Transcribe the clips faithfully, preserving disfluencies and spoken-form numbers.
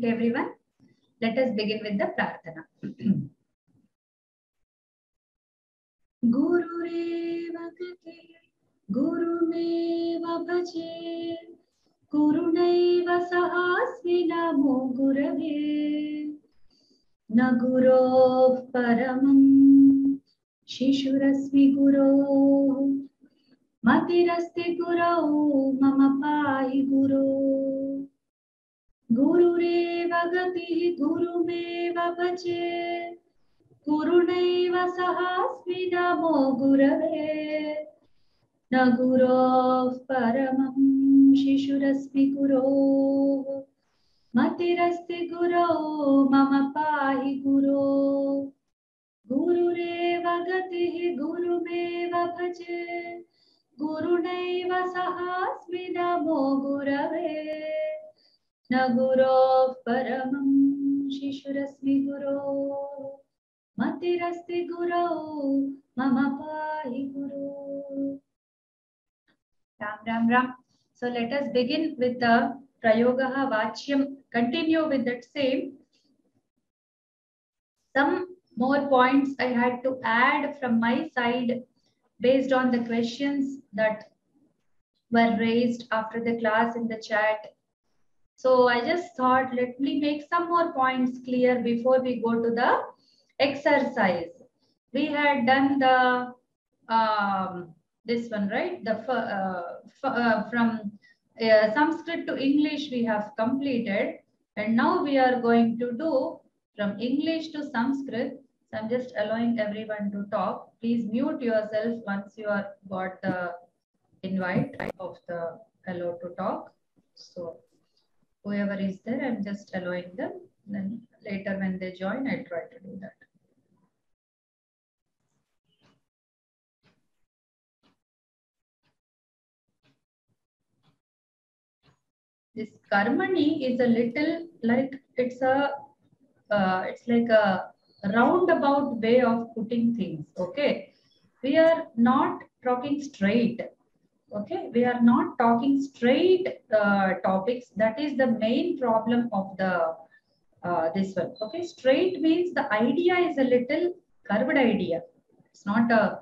morning to everyone. Let us begin with the prarthana. Gurur Eva Gatir, Guru Eva Bhaje, Guru Naiva Sahasvi Namo Gurave, Na Gurov Paramam, Shishurasvi Guru, Matirasti Guru, Mama Pai Guru, Guru Eva Gatir, Guru Eva Bhaje, Guru Naiva Sahasmi Namo Gurave, Na Gurov Paramam, Shishurasmi Guru, Matirasti Guru, Mama Pai Guru, Guru Eva Gatir, Guru Eva Bhaje, Guru Naiva Sahasmi Namo Gurave, Na Gurov Paramam, Shishurasmi Guru, Matirasti Guru, Mama Pai Guru. Ram, Ram, Ram. So let us begin with the Prayogaha Vachyam. Continue with that same. Some more points I had to add from my side based on the questions that were raised after the class in the chat. So I just thought, let me make some more points clear before we go to the exercise. We had done the um, this one, right? The uh, uh, from uh, Sanskrit to English we have completed, and now we are going to do from English to Sanskrit. So I'm just allowing everyone to talk. Please mute yourself once you are got the invite of the allow to talk. So whoever is there, I'm just allowing them. Then later when they join, I try to do that. This Karmani is a little like it's a uh, it's like a roundabout way of putting things. Okay, we are not talking straight. Okay, we are not talking straight uh, topics. That is the main problem of the uh, this one. Okay, straight means the idea is a little curved idea. It's not a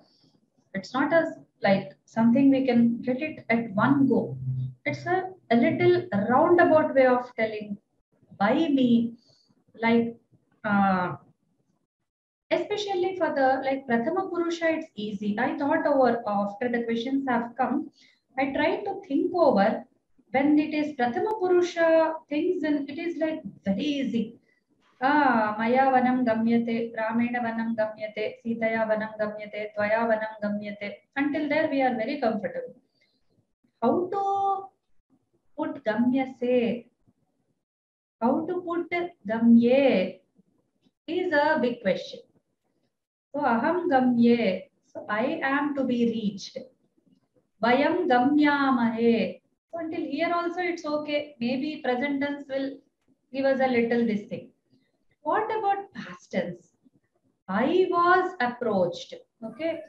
it's not a like something we can get it at one go. It's a a little roundabout way of telling by me, like uh, especially for the like Prathama Purusha, it's easy. I thought over after the questions have come, I tried to think over when it is Prathama Purusha things, and it is like very easy. Ah, Maya Vanam Gamyate, Ramena Vanam Gamyate, Sitaya Vanam Gamyate, Tvaya Vanam Gamyate. Until there we are very comfortable. How to put gamya se, how to put gamye is a big question. So aham gamye, so I am to be reached. Vayam gamyamahe. So until here also it's okay. Maybe present tense will give us a little this thing. What about past tense? I was approached. Okay.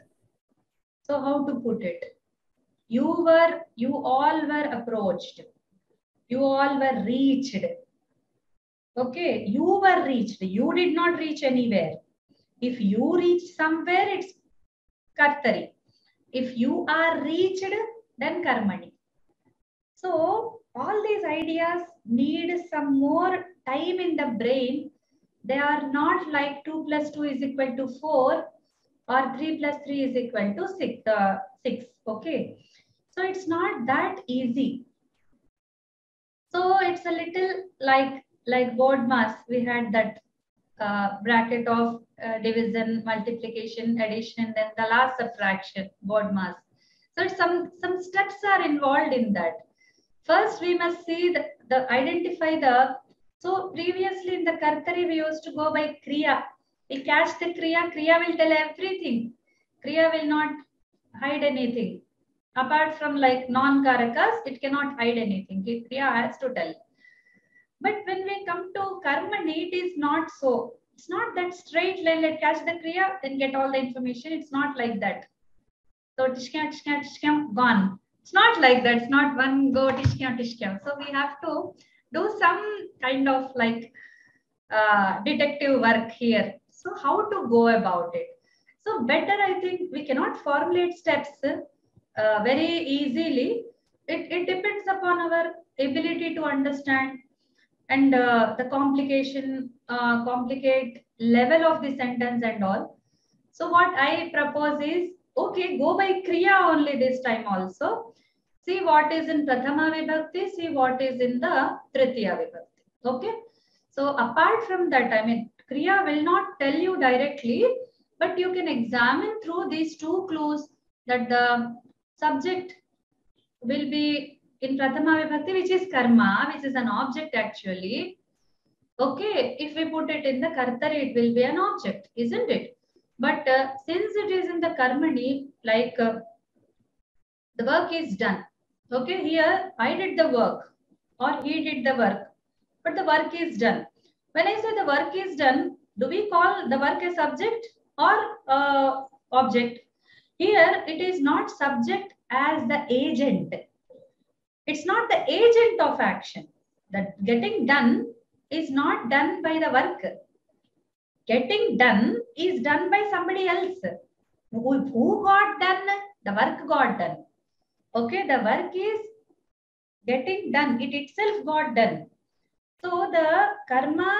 So how to put it? You were, you all were approached. You all were reached. Okay, you were reached. You did not reach anywhere. If you reach somewhere, it's Kartari. If you are reached, then Karmani. So, all these ideas need some more time in the brain. They are not like two plus two is equal to four or three plus three is equal to six. Uh, six. Okay. So it's not that easy. So it's a little like like BODMAS. We had that uh, bracket of uh, division, multiplication, addition, then the last subtraction, BODMAS. So some some steps are involved in that. First, we must see the, the identify the. So previously in the Kartari, we used to go by Kriya. We catch the Kriya. Kriya will tell everything. Kriya will not hide anything. Apart from like non-karakas, it cannot hide anything. Kriya has to tell. But when we come to Karmani, it is not so. It's not that straight line, like catch the Kriya, then get all the information. It's not like that. So tishkya, tishkya, tishkya, gone. It's not like that. It's not one go, tishkya, tishkya. So we have to do some kind of like uh, detective work here. So how to go about it? So better, I think we cannot formulate steps uh, very easily. It, it depends upon our ability to understand and uh, the complication, uh, complicate level of the sentence and all. So what I propose is, okay, go by Kriya only this time also. See what is in Prathama Vibhakti, see what is in the Tritiya Vibhakti. Okay. So apart from that, I mean, Kriya will not tell you directly, but you can examine through these two clues that the subject will be in Prathama Vibhakti, which is karma, which is an object actually. Okay, if we put it in the Kartari, it will be an object, isn't it? But uh, since it is in the Karmani, like uh, the work is done. Okay, here I did the work or he did the work, but the work is done. When I say the work is done, do we call the work a subject or uh, object? Here it is not subject as the agent. It's not the agent of action. That getting done is not done by the worker. Getting done is done by somebody else. Who, who got done? The work got done. Okay, the work is getting done. It itself got done. So the karma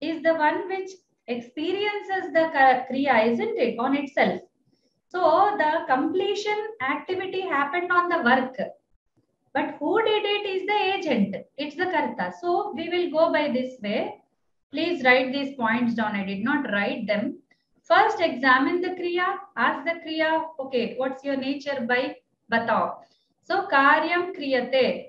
is the one which experiences the kriya, isn't it, on itself? So the completion activity happened on the work. But who did it is the agent. It's the karta. So we will go by this way. Please write these points down. I did not write them. First examine the kriya. Ask the kriya. Okay, what's your nature by batao? So karyam kriyate.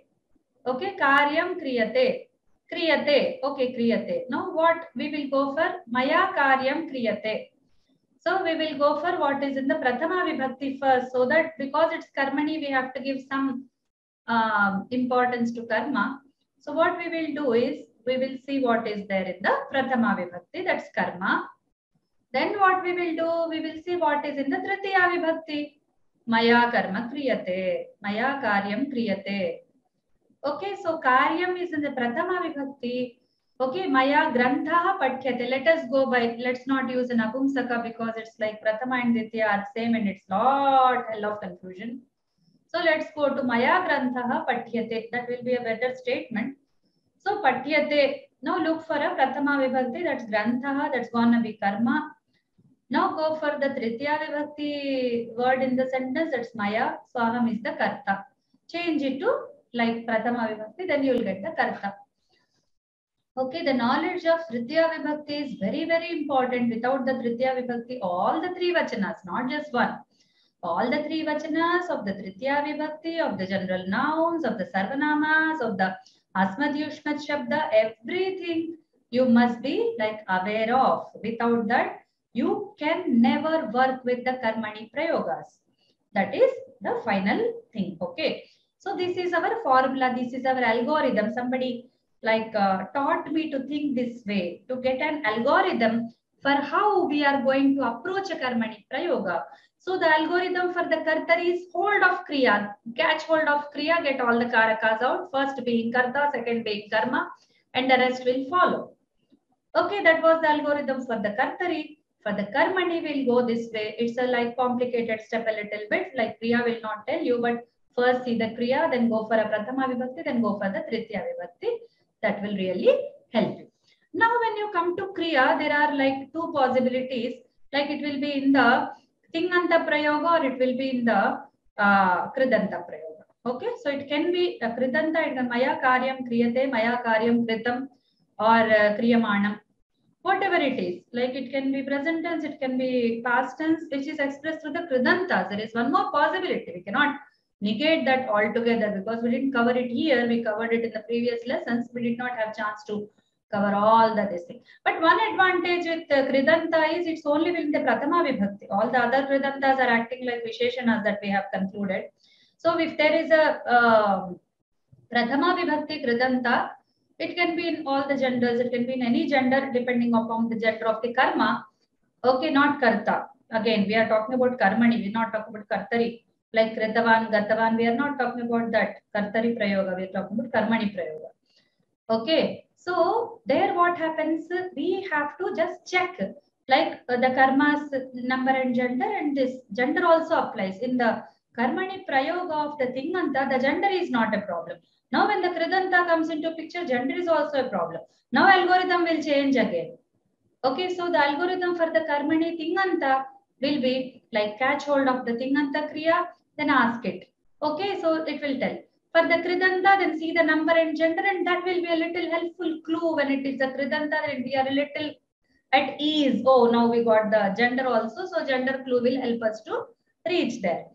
Okay, karyam kriyate. Kriyate. Okay, kriyate. Now what we will go for? Maya karyam kriyate. So we will go for what is in the Prathama Vibhakti first, so that because it's Karmani, we have to give some um, importance to karma. So what we will do is, we will see what is there in the Prathama Vibhakti, that's karma. Then what we will do, we will see what is in the Tritiya Vibhakti. Maya karma kriyate, maya karyam kriyate. Okay, so karyam is in the Prathama Vibhakti. Okay, maya granthaha patyate. Let us go by, let's not use an akumsaka because it's like Prathama and Ditiya are same and it's lot hell of confusion. So let's go to maya granthaha patyate. That will be a better statement. So patyate. Now look for a Prathama Vibhakti, that's granthaha, that's gonna be karma. Now go for the Tritiya Vibhakti word in the sentence, that's maya. Swaham is the karta. Change it to like Prathama Vibhakti, then you will get the karta. Okay, the knowledge of Tritiya Vibhakti is very, very important. Without the Tritiya Vibhakti, all the three vachanas, not just one. All the three vachanas of the Tritiya Vibhakti, of the general nouns, of the sarvanamas, of the asmad yushmad shabda, everything you must be like aware of. Without that, you can never work with the karmani prayogas. That is the final thing. Okay, so this is our formula. This is our algorithm. Somebody like uh, taught me to think this way, to get an algorithm for how we are going to approach a karmani prayoga. So the algorithm for the kartari is hold of kriya, catch hold of kriya, get all the karakas out, first being karta, second being karma, and the rest will follow. Okay, that was the algorithm for the kartari. For the karmani will go this way. It's a like complicated step a little bit, like kriya will not tell you, but first see the kriya, then go for a prathama vibhakti, then go for the tritiya vibhakti. That will really help you. Now, when you come to Kriya, there are like two possibilities. Like it will be in the Tinganta Prayoga or it will be in the uh, Kridanta Prayoga. Okay, so it can be uh, Kridanta, it can Maya Karyam Kriyate, Maya Karyam Kritam or uh, Kriyamanam. Whatever it is, like it can be present tense, it can be past tense, which is expressed through the Kridanta. There is one more possibility. We cannot negate that altogether because we didn't cover it here. We covered it in the previous lessons. We did not have chance to cover all the this thing. But one advantage with uh, Kridanta is it's only within the Prathama Vibhakti. All the other Kridantas are acting like Visheshanas that we have concluded. So if there is a uh, Prathama Vibhakti Kridanta, it can be in all the genders. It can be in any gender depending upon the gender of the karma. Okay, not karta. Again, we are talking about karmani. We are not talking about kartari. Like Kritavan, Gatavan, we are not talking about that Kartari Prayoga, we are talking about Karmani Prayoga. Okay, so there what happens, we have to just check like uh, the karmas, number and gender, and this gender also applies. In the Karmani Prayoga of the Tinganta, the gender is not a problem. Now when the Kridanta comes into picture, gender is also a problem. Now algorithm will change again. Okay, so the algorithm for the Karmani Tinganta will be like catch hold of the Tinganta Kriya, then ask it. Okay, so it will tell. For the Kridanta, then see the number and gender, and that will be a little helpful clue. When it is the Kridanta, then we are a little at ease. Oh, now we got the gender also. So gender clue will help us to reach there.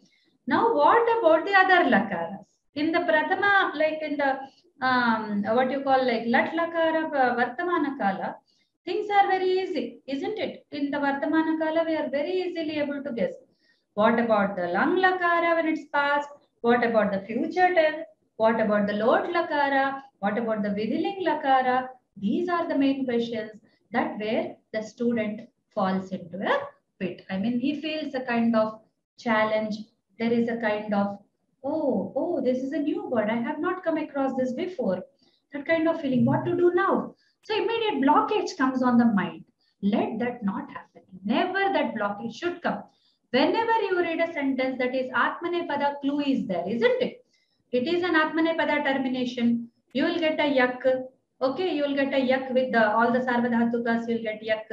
Now, what about the other lakaras? In the Prathama, like in the, um, what you call like Lat Lakara, Vartamana kala, things are very easy, isn't it? In the Vartamana kala, we are very easily able to guess. What about the Lang Lakara when it's past? What about the future tense? What about the Lord Lakara? What about the vidhiling Lakara? These are the main questions that where the student falls into a pit. I mean, he feels a kind of challenge. There is a kind of, oh, oh, this is a new word. I have not come across this before. That kind of feeling, what to do now? So immediate blockage comes on the mind. Let that not happen. Never that blockage should come. Whenever you read a sentence that is Atmanepada, clue is there, isn't it? It is an Atmanepada termination. You will get a yak. Okay, you will get a yak with the, all the Sarvadhatukas, you will get yak.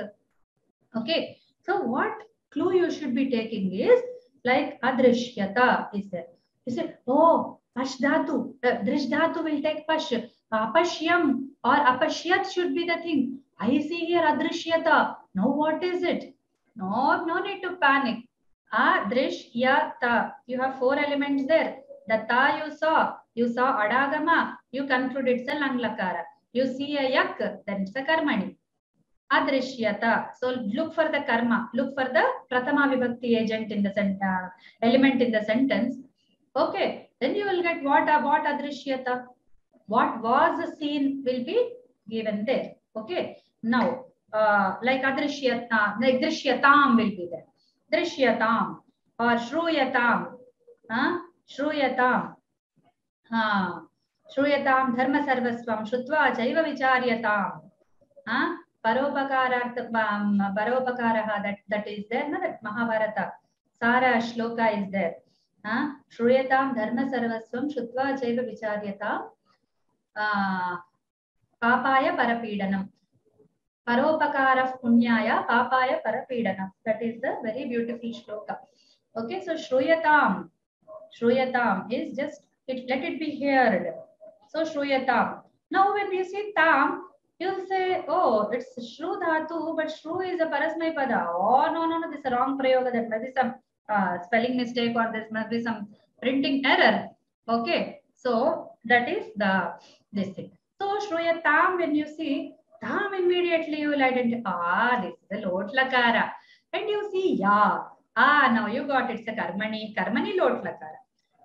Okay, so what clue you should be taking is like Adrishyata is there. You say, oh, Pash Dhatu, uh, Drish Dhatu will take Pash. Apashyam or Apashyat should be the thing. I see here Adrishyata. Now what is it? No, no need to panic. Adrishyata. You have four elements there. The ta you saw. You saw adagama. You conclude it's a lang lakara. You see a yak, then it's a karmani. Adrishyata. So look for the karma. Look for the Prathama Vibhakti agent in the sentence, element in the sentence. Okay. Then you will get what, what adrishyata. What was seen will be given there. Okay. Now, uh, like adrishyata, like drishyatam will be there. Drishyatam or Shruyatam, huh? Shruyatam, huh? Shruyatam Dharma Sarvasvam, Shutva Jaiva Vicharyatam, huh? Parobakara, that, that is there, no? That Mahabharata, Sara Shloka is there, huh? Shruyatam Dharma Sarvasvam, Shutva Jaiva Vicharyatam, uh, Papaya Parapidanam. Paropakara punyaya papaya parapidanam. That is the very beautiful shloka. Okay, so Shruyatam. Shruyatam is just, it, let it be heard. So Shruyatam. Now when you see tam, you'll say, oh, it's Shru Dhatu, but Shru is a Parasmaipada. Oh, no, no, no, this is a wrong prayoga. There must be some uh, spelling mistake or there must be some printing error. Okay, so that is the this thing. So Shruyatam, when you see, tam immediately you will identify, ah, this is the Lot Lakara. And you see, yeah, ah, now you got it, it's a Karmani, Karmani Lot Lakara.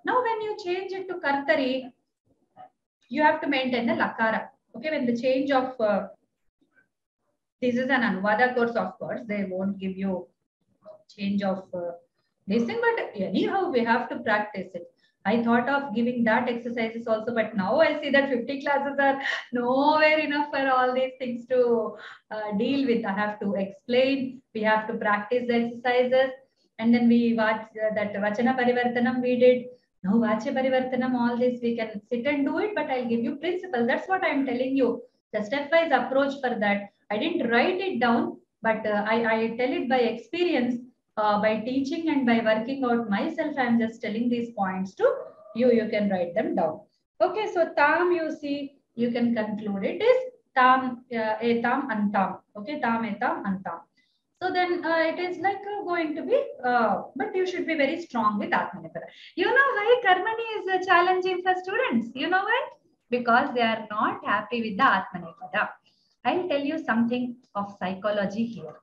Now when you change it to Kartari, you have to maintain the Lakara. Okay, when the change of, uh, this is an Anuvada course, of course, they won't give you change of uh, this thing, but anyhow, we have to practice it. I thought of giving that exercises also, but now I see that fifty classes are nowhere enough for all these things to uh, deal with. I have to explain, we have to practice the exercises, and then we watch uh, that Vachana Parivartanam we did. Now Vacha Parivartanam, all this we can sit and do it, but I'll give you principle. That's what I'm telling you, the stepwise approach for that. I didn't write it down, but uh, I, I tell it by experience. Uh, by teaching and by working out myself, I am just telling these points to you. You can write them down. Okay, so tam you see, you can conclude it is tam, uh, etam, antam. Okay, tam, etam, antam. So then uh, it is like uh, going to be, uh, but you should be very strong with Atmanepada. You know why Karmani is uh, challenging for students? You know why? Because they are not happy with the Atmanepada. I'll tell you something of psychology here.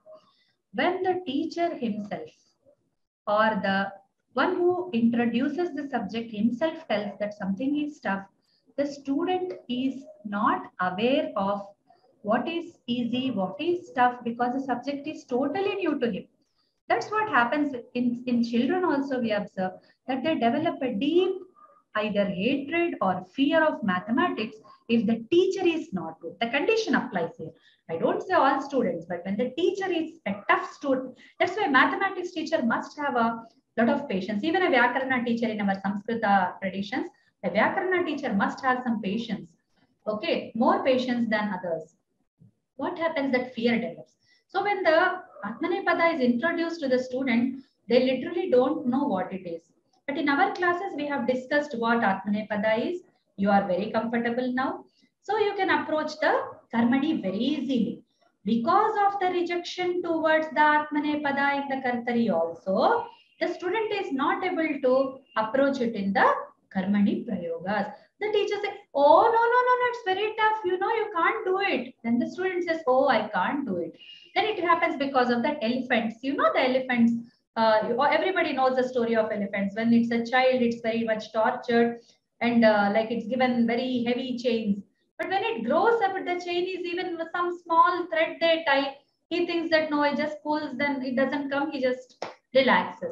When the teacher himself or the one who introduces the subject himself tells that something is tough, the student is not aware of what is easy, what is tough, because the subject is totally new to him. That's what happens in, in children also, we observe that they develop a deep either hatred or fear of mathematics if the teacher is not good. The condition applies here. I don't say all students, but when the teacher is a tough student, that's why mathematics teacher must have a lot of patience. Even a Vyakarana teacher in our Samskrita traditions, the Vyakarana teacher must have some patience. Okay, more patience than others. What happens that fear develops. So when the Atmanepada is introduced to the student, they literally don't know what it is. But in our classes, we have discussed what Atmanepada is. You are very comfortable now. So you can approach the Karmani very easily. Because of the rejection towards the Atmanepada in the Kartari also, the student is not able to approach it in the Karmani Prayogas. The teacher says, oh, no, no, no, no, it's very tough. You know, you can't do it. Then the student says, oh, I can't do it. Then it happens because of the elephants. You know the elephants. Uh, everybody knows the story of elephants. When it's a child, it's very much tortured and uh, like it's given very heavy chains. But when it grows up, the chain is even some small thread they tie. He thinks that no, it just pulls them. It doesn't come. He just relaxes.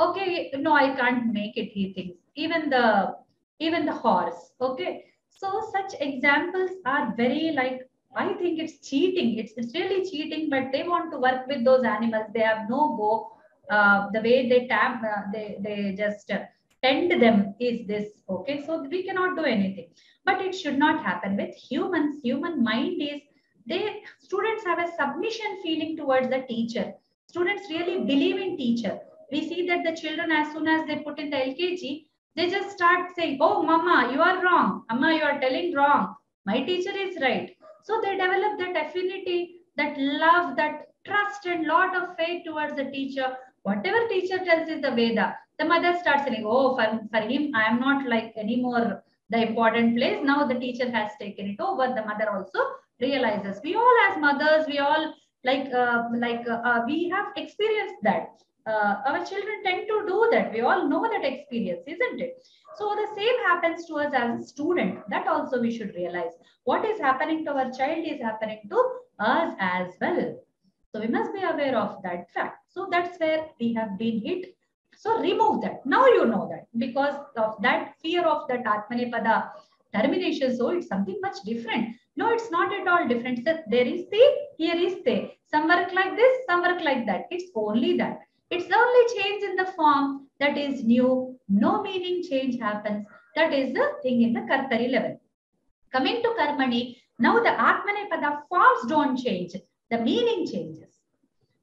Okay, no, I can't make it. He thinks. Even the even the horse. Okay, so such examples are very like. I think it's cheating. It's it's really cheating. But they want to work with those animals. They have no go. Uh, the way they tap, uh, they, they just uh, tend them is this, okay? So we cannot do anything, but it should not happen with humans. Human mind is, they, students have a submission feeling towards the teacher. Students really believe in teacher. We see that the children, as soon as they put in the L K G, they just start saying, oh, mama, you are wrong. Amma, you are telling wrong. My teacher is right. So they develop that affinity, that love, that trust and lot of faith towards the teacher. Whatever teacher tells is the Veda. The mother starts saying, oh, for, for him, I am not like anymore the important place. Now the teacher has taken it over. The mother also realizes. We all as mothers, we all like, uh, like uh, uh, we have experienced that. Uh, our children tend to do that. We all know that experience, isn't it? So the same happens to us as a student. That also we should realize. What is happening to our child is happening to us as well. So we must be aware of that fact. So that's where we have been hit. So remove that. Now you know that because of that fear of that Atmanepada termination. So it's something much different. No, it's not at all different. So there is the, here is the. Some work like this, some work like that. It's only that. It's only change in the form that is new. No meaning change happens. That is the thing in the Kartari level. Coming to Karmani, now the Atmanepada forms don't change. The meaning changes.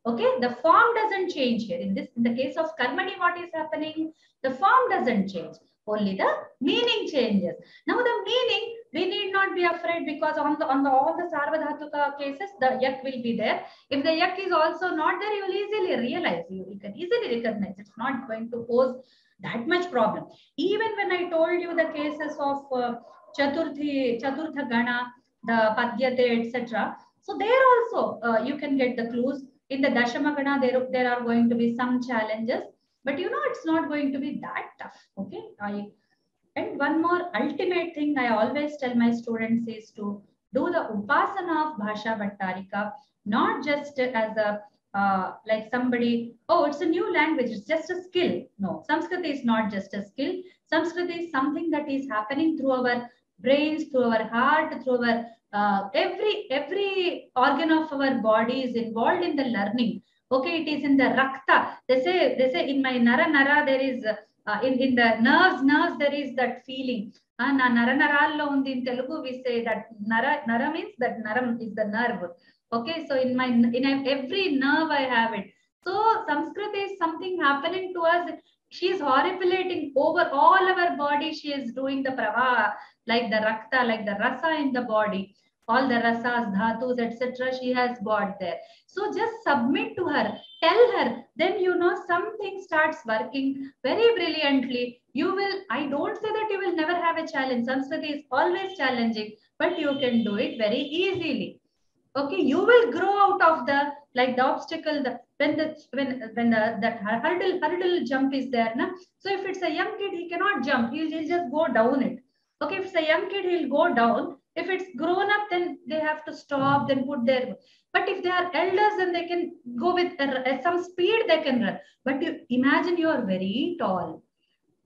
Okay, the form doesn't change here. In this, in the case of Karmani, what is happening? The form doesn't change. Only the meaning changes. Now the meaning, we need not be afraid because on the on the all the Sarvadhatuka cases, the yak will be there. If the yak is also not there, you will easily realize. You, you can easily recognize. It's not going to pose that much problem. Even when I told you the cases of uh, Chaturthi, Chaturtha Gana, the Padyate, et cetera. So there also uh, you can get the clues. In the Dashamagana, there, there are going to be some challenges. But you know, it's not going to be that tough. Okay. I, and one more ultimate thing I always tell my students is to do the Upasana of Bhasha Bhattarika. Not just as a, uh, like somebody, oh, it's a new language. It's just a skill. No, Sanskrit is not just a skill. Sanskrit is something that is happening through our brains, through our heart, through our Uh, every every organ of our body is involved in the learning. Okay, it is in the rakta. They say they say in my nara nara there is uh, in in the nerves nerves there is that feeling. Ah, na nara narallo undi in Telugu we say that nara nara means that naram is the nerve. Okay, so in my in every nerve I have it. So Sanskrit is something happening to us. She is horripilating over all our body. She is doing the pravaha, like the rakta, like the rasa in the body. All the rasas, dhatus, et cetera. She has got there. So just submit to her. Tell her. Then you know something starts working very brilliantly. You will, I don't say that you will never have a challenge. Sanskrit is always challenging, but you can do it very easily. Okay, you will grow out of the, like the obstacle, the, when the when when the, that hurdle, hurdle jump is there. Na? So if it's a young kid, he cannot jump. He'll, he'll just go down it. Okay, if it's a young kid, he'll go down. If it's grown up, then they have to stop, then put their... But if they are elders, then they can go with uh, some speed, they can run. But you imagine you are very tall.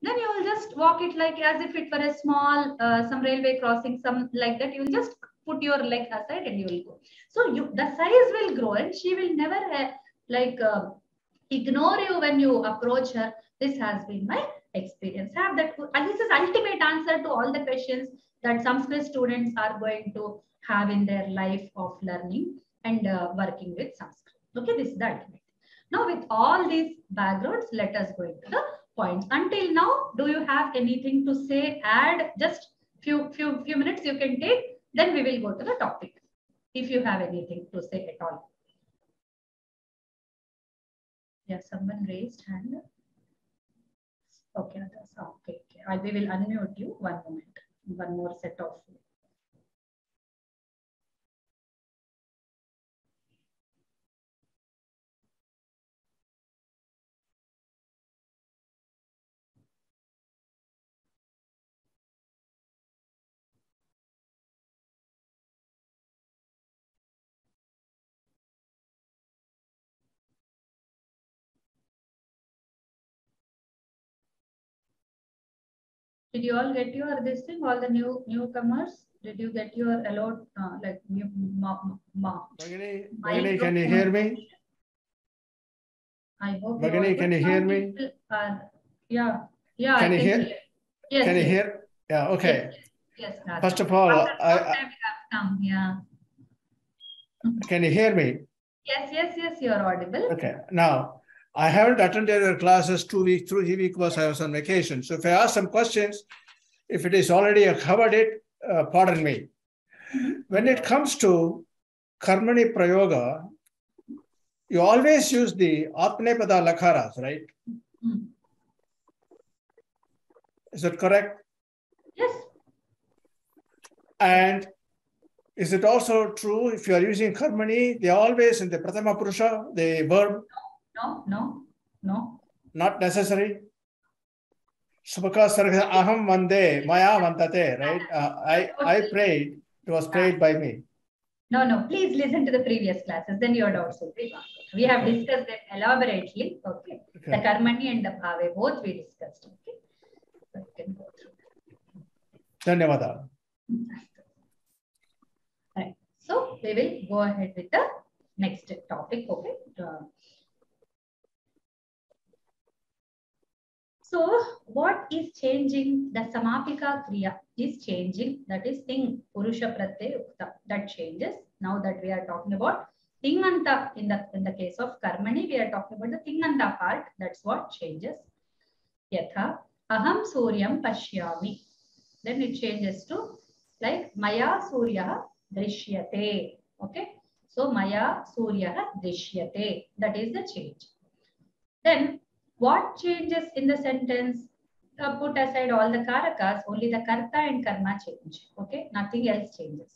then you will just walk it like as if it were a small, uh, some railway crossing, some like that. You will just put your leg aside and you will go. So you, the size will grow, and she will never uh, like uh, ignore you when you approach her. This has been my experience. Have that, and this is ultimate answer to all the questions that Sanskrit students are going to have in their life of learning and uh, working with Sanskrit. Okay, this is the ultimate. Now, with all these backgrounds, let us go into the points. Until now, do you have anything to say? Add just few few few minutes you can take. Then we will go to the topic. If you have anything to say at all. Yeah, someone raised hand. Okay, that's okay. I okay. We will unmute you. One moment. One more set of. Did you all get your this thing? All the new newcomers? Did you get your allowed uh, like new ma, ma, Bagani, Bagani, can you hear me? I hope. Bagani, can you hear me? Are, yeah, yeah. Can I you hear? hear? Yes. Can yes. you hear? Yeah. Okay. Yes. yes First of all, After I. I come, yeah. Can you hear me? Yes, yes, yes. You are audible. Okay. Now. I haven't attended your classes two weeks, three weeks because I was on vacation. So if I ask some questions, if it is already covered it, uh, pardon me. When it comes to Karmani Prayoga, you always use the Atmanepada Lakaras, right? Is that correct? Yes. And is it also true if you are using Karmani, they always in the Prathama Purusha, the verb? No, no, no. Not necessary. Subhaka Sarga Aham Vande Maya Vantate, right? Uh, I, I prayed. It was prayed by me. No, no. Please listen to the previous classes. Then your doubts will be gone. We have discussed them elaborately. Okay. okay. The Karmani and the Bhava, both we discussed. Okay. So you can go through. Dhanyavada. Right. So we will go ahead with the next topic. Okay. Uh, So what is changing? The Samapika Kriya is changing. That is Ting Purusha Pratyaya Ukta. That changes. Now that we are talking about Tinganta in the, in the case of Karmani, we are talking about the Tinganta part. That's what changes. Yatha Aham Suryam Pashyami. Then it changes to like Maya Surya Drishyate. Okay. So Maya Surya Drishyate. That is the change. Then what changes in the sentence? Uh, put aside all the karakas, only the karta and karma change. Okay, nothing else changes.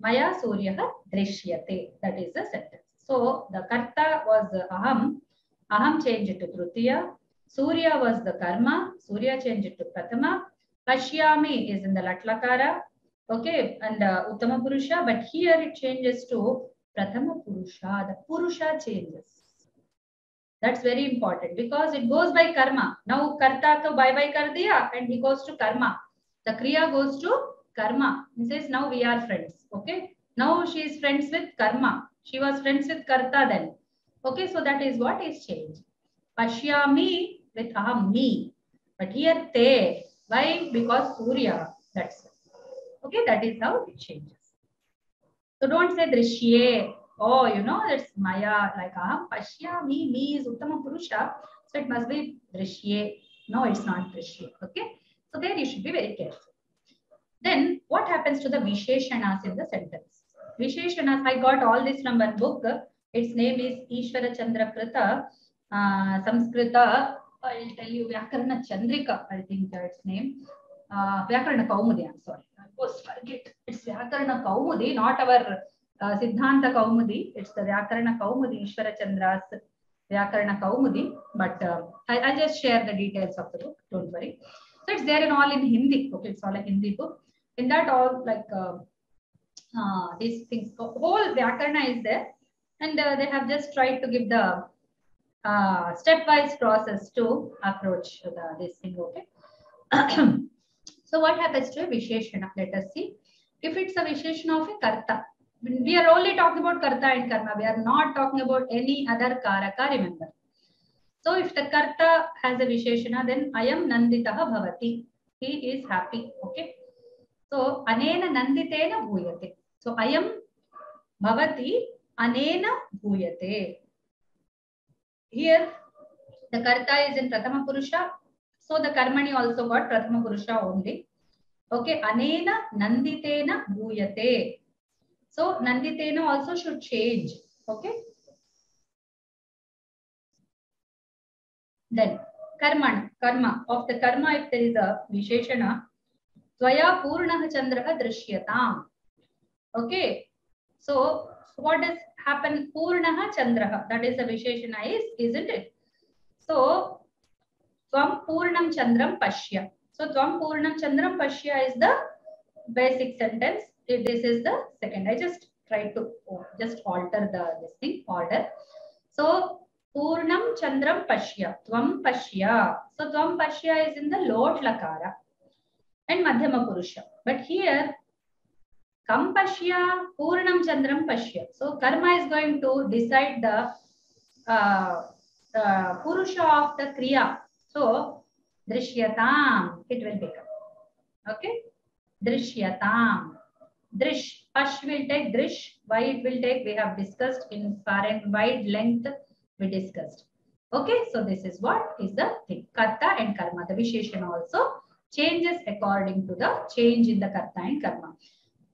Maya Surya Drishyate. That is the sentence. So the karta was aham. Aham changed to Tritiya. Surya was the karma. Surya changed to Prathama. Pashyami is in the Lat Lakara. Okay, and uh, Uttama Purusha. But here it changes to Prathama Purusha. The Purusha changes. That's very important because it goes by karma. Now karta ka bye bye kar diya and he goes to karma. The kriya goes to karma. He says now we are friends. Okay. Now she is friends with karma. She was friends with karta then. Okay. So that is what is changed. Pashyami with aham me. But here te. Why? Because surya. That's it. Okay. That is how it changes. So don't say drishye. Oh, you know, it's Maya, like aham, pashyami, me is Uttama Purusha. So it must be Drishye. No, it's not Drishye. Okay. So there you should be very careful. Then what happens to the Visheshanas in the sentence? Visheshanas, I got all this from one book. Its name is Ishvara Chandra Krita, uh, Samskrita, I'll tell you, Vyakarana Chandrika, I think that's name. Uh, Vyakarana Kaumudi, I'm sorry. I almost forget. It's Vyakarana Kaumudi, not our... Uh, Siddhanta Kaumudi, it's the Vyakarana Kaumudi, Ishvara Chandra's Vyakarana Kaumudi, but uh, I, I just share the details of the book, don't worry. So it's there in all in Hindi, okay, it's all a Hindi book. In that all like uh, uh, these things, whole Vyakarana is there and uh, they have just tried to give the uh, stepwise process to approach the, this thing, okay. So what happens to a Visheshana? Let us see. If it's a Visheshana of a Karta, we are only talking about Karta and Karma. We are not talking about any other Karaka, remember. So if the Karta has a Visheshana, then Ayam Nanditaha Bhavati. He is happy, okay. So Anena Nanditena Bhuyate. So Ayam Bhavati Anena Bhuyate. Here the Karta is in Prathama Purusha. So the Karmani also got Prathama Purusha only. Okay, Anena Nanditena Bhuyate. So Nanditena also should change. Okay. Then Karman, Karma. Of the Karma, if there is a Visheshana, Svaya Purnaha Chandraha Drishyatam. Okay. So what does happen? Purnaha Chandraha. That is the Visheshana is, isn't it? So Tvam Purnam Chandram Pashya. So Tvam Purnam Chandram Pashya is the basic sentence. This is the second. I just tried to just alter the this thing order. So Purnam Chandram Pashya. Tvam Pashya. So Tvam Pashya is in the Lot Lakara and Madhyama Purusha. But here Kam Pashya, Purnam Chandram Pashya. So Karma is going to decide the uh, uh, Purusha of the Kriya. So, Drishyatam, it will become. Okay? Drishyatam. Drish, Pash will take Drish. Why it will take, we have discussed in far and wide length, we discussed. Okay? So, this is what is the thing. Karta and Karma. The Visheshana also changes according to the change in the Karta and Karma.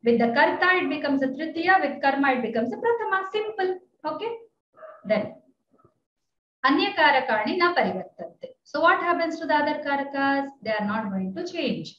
With the Karta, it becomes a Tritiya. With Karma, it becomes a Prathama. Simple. Okay? Then, Anya Karakani na Parivartante. So what happens to the other Karakas? They are not going to change.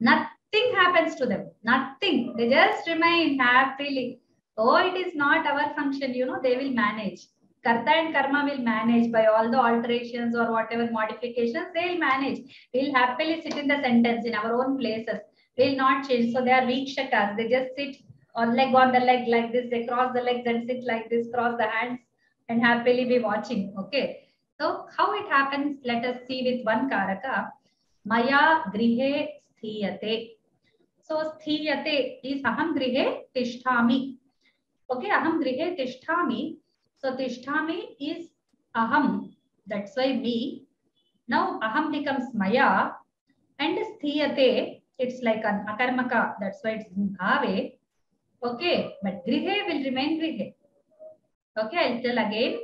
Nothing happens to them. Nothing. They just remain happily. Oh, it is not our function. You know, they will manage. Karta and Karma will manage by all the alterations or whatever modifications. They will manage. We will happily sit in the sentence in our own places. We will not change. So they are Vikshakas. They just sit on leg on the leg like this. They cross the legs and sit like this. Cross the hands and happily be watching. Okay. So how it happens, let us see with one Karaka. Maya grihe sthiyate. So sthiyate is aham grihe tishtami. Okay, aham grihe tishtami. So tishtami is aham. That's why me. Now aham becomes maya. And sthiyate, it's like an akarmaka. That's why it's bhave. Okay, but grihe will remain grihe. Okay, I'll tell again.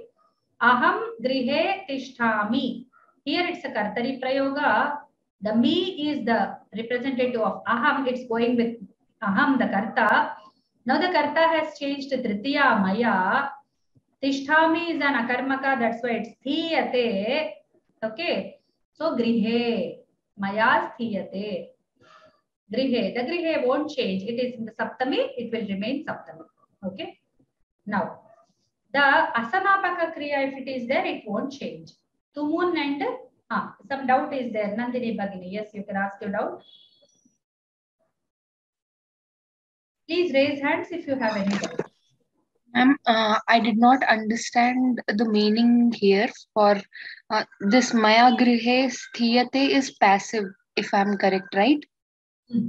Aham grihe tishtami. Here it's a Kartari prayoga. The me is the representative of aham. It's going with aham, the Karta. Now the Karta has changed to Tritiya Maya. Tishtami is an akarmaka. That's why it's thiyate. Okay. So grihe. Maya thiyate. Grihe. The grihe won't change. It is in the saptami. It will remain saptami. Okay. Now. The Asamapaka Kriya, if it is there, it won't change. Tumun and uh, some doubt is there. Nandini Bhagini, yes, you can ask your doubt. Please raise hands if you have any doubt. Um, uh, I did not understand the meaning here for uh, this Maya Grihe Sthiyate is passive, if I'm correct, right? Hmm.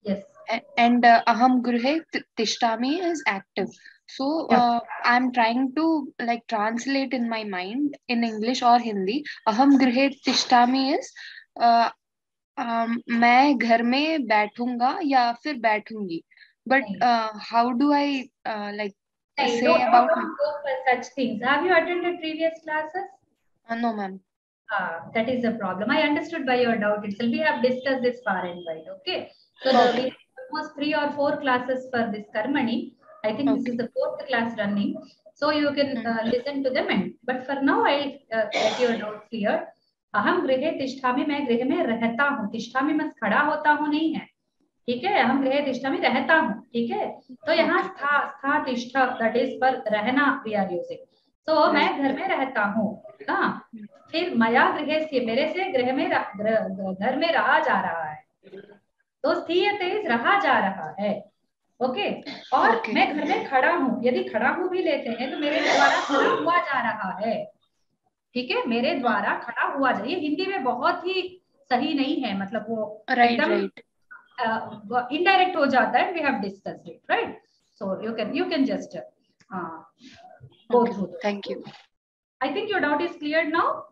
Yes. A and uh, Aham Grihe Tishtami is active. So uh, I'm trying to like translate in my mind in English or Hindi. Aham grihe tishtami is uh, um, main ghar mein baithunga ya fir baithungi. But uh, how do I uh, like say no, about no, don't go for such things? Have you attended previous classes? Uh, no, ma'am. Ah, that is the problem. I understood by your doubt itself. We have discussed this far and wide. Okay. So okay. There are almost three or four classes for this Karmani. I think okay. This is the fourth class running. So you can uh, listen to them. And, but for now, I'll uh, get your note clear. Aham grihe tishtami, main grihe mein rehta hu. Tishtami mas khada hota hu nahi hai. Theek hai? Aham grihe tishtami rehta hu. Theek hai? So yahan stha, stha tishtha, that is for rehna we are using. So main ghar mein rehta hu. Haan. Phir maya grihe se, mere se grihe mein ra, ghar mein raha ja raha hai. So sthiyate is raha ja raha hai. Okay और okay. मैं घर में खड़ा हूँ, यदि खड़ा हूँ भी लेते हैं तो मेरे द्वारा खड़ा हुआ जा रहा है, ठीक है, मेरे द्वारा खड़ा हुआ जा, ये हिंदी में बहुत ही सही नहीं है, मतलब वो right, right. Uh, indirect हो जाता है, we have discussed it, right? So you can you can just uh, go okay. through. Thank you. I think your doubt is cleared now.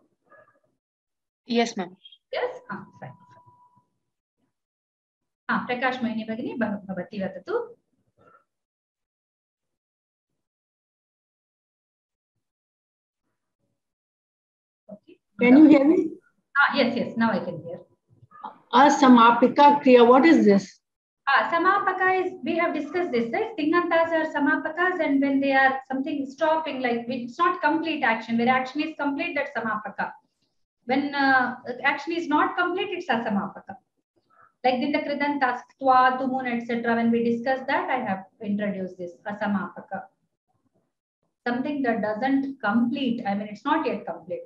Yes, ma'am. Yes, ah, fine. Ah, Prakash Mahini Bhagini Bhavati Vatatu. Can you hear me? Ah, yes, yes. Now I can hear. A Samapika Kriya. What is this? Ah, Samapika is, we have discussed this. Right? Tingantas are Samapikas, and when they are something stopping, like it's not complete action. Where action is complete, that's Samapika. When uh, action is not complete, it's Asamapika. Like in the Kridantas, Twa, Tumun, et cetera. When we discussed that, I have introduced this Asamapika. Something that doesn't complete. I mean, it's not yet complete.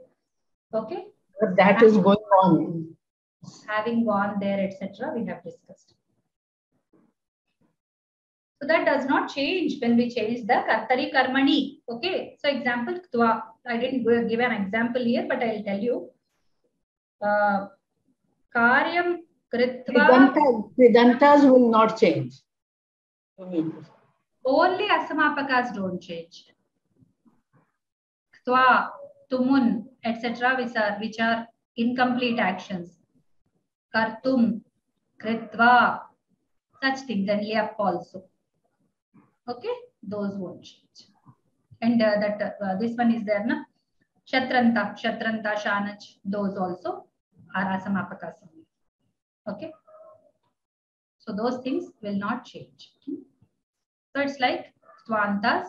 Okay, but that having, is going on, having gone there, etc. we have discussed. So that does not change when we change the Kartari Karmani. Okay, so example, I didn't give an example here, but I'll tell you. Uh, karyam kritva, Kridantas will not change. Only Asamapakas don't change. Ktva, tumun, et cetera, which are which are incomplete actions. Kartum, kritva, such things, and liap also. Okay, those won't change. And uh, that uh, this one is there, na? Shatranta, shatranta, shanach, those also are asamapakas. Okay, so those things will not change. So it's like twantas,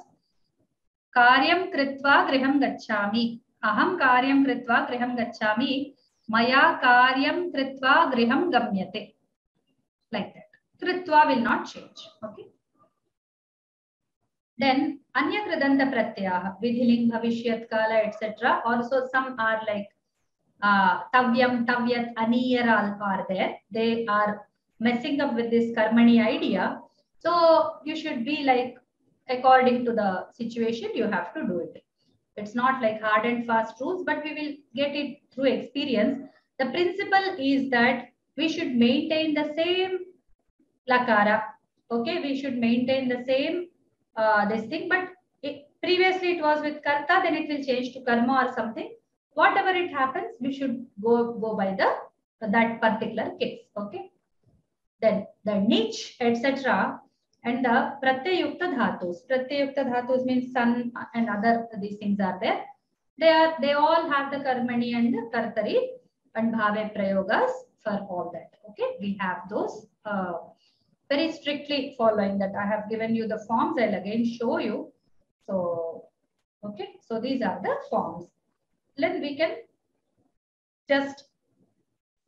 karyam kritva griham gachami. Aham karyam kritva griham gachami, maya karyam kritva griham gamyate. Like that. Kritva will not change. Okay. Then anya kridanta pratyaha, vidhiling bhavishyat kala, et cetera. Also, some are like uh, tavyam, tavyat, aniyar are there. They are messing up with this karmani idea. So you should be like, according to the situation, you have to do it. It's not like hard and fast rules, but we will get it through experience. The principle is that we should maintain the same lakara. Okay, we should maintain the same uh, this thing. But it, previously it was with karta, then it will change to karma or something. Whatever it happens, we should go go by the that particular case. Okay. Then the niche, et cetera. And the pratyayukta dhatus. Pratyayukta dhatus means sun and other these things are there. They are they all have the karmani and the kartari and bhave prayogas for all that. Okay, we have those uh, very strictly following that. I have given you the forms. I'll again show you. So okay, so these are the forms. Then we can just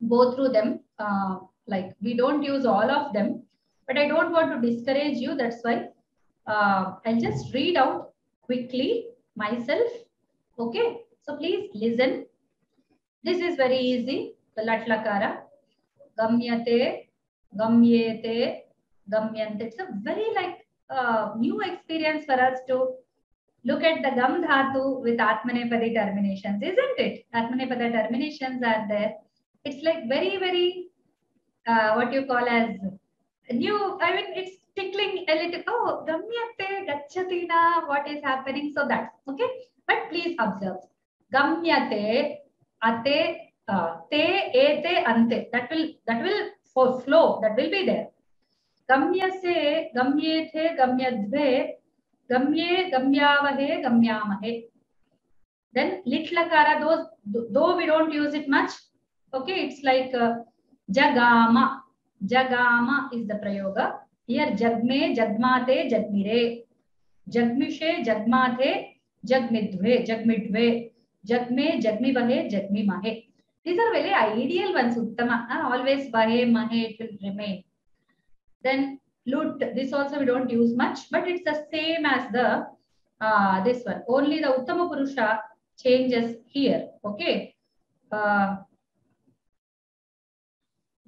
go through them. Uh, like we don't use all of them. But I don't want to discourage you. That's why uh, I'll just read out quickly myself. Okay. So please listen. This is very easy. The Lat Lakara. Gamyate, gamyete, gamyante. It's a very like uh, new experience for us to look at the Gam Dhatu with Atmanepada terminations, isn't it? Atmanepada terminations are there. It's like very, very uh, what you call as new, I mean, it's tickling a little. Oh, gamyate, gachatina, what is happening? So that, okay. But please observe. Gamyate, ate, uh, te, ete, ante. That will, that will flow. That will be there. Gamyase, gamyete, gamyadve, gamye, gamyavahe, gamyamahe. Then lit lakara, those, though we don't use it much. Okay, it's like uh, jagama. Jagama is the prayoga. Here jagme, jagmate, jagmire, jagmishe, jagmate, jagmidve, jagmidve, jagme, jagmivahe, jagmimahe. These are very ideal ones. Uttama, uh, always vahe, mahe, it will remain. Then lut, this also we don't use much, but it's the same as the uh, this one. Only the Uttama Purusha changes here. Okay. Uh,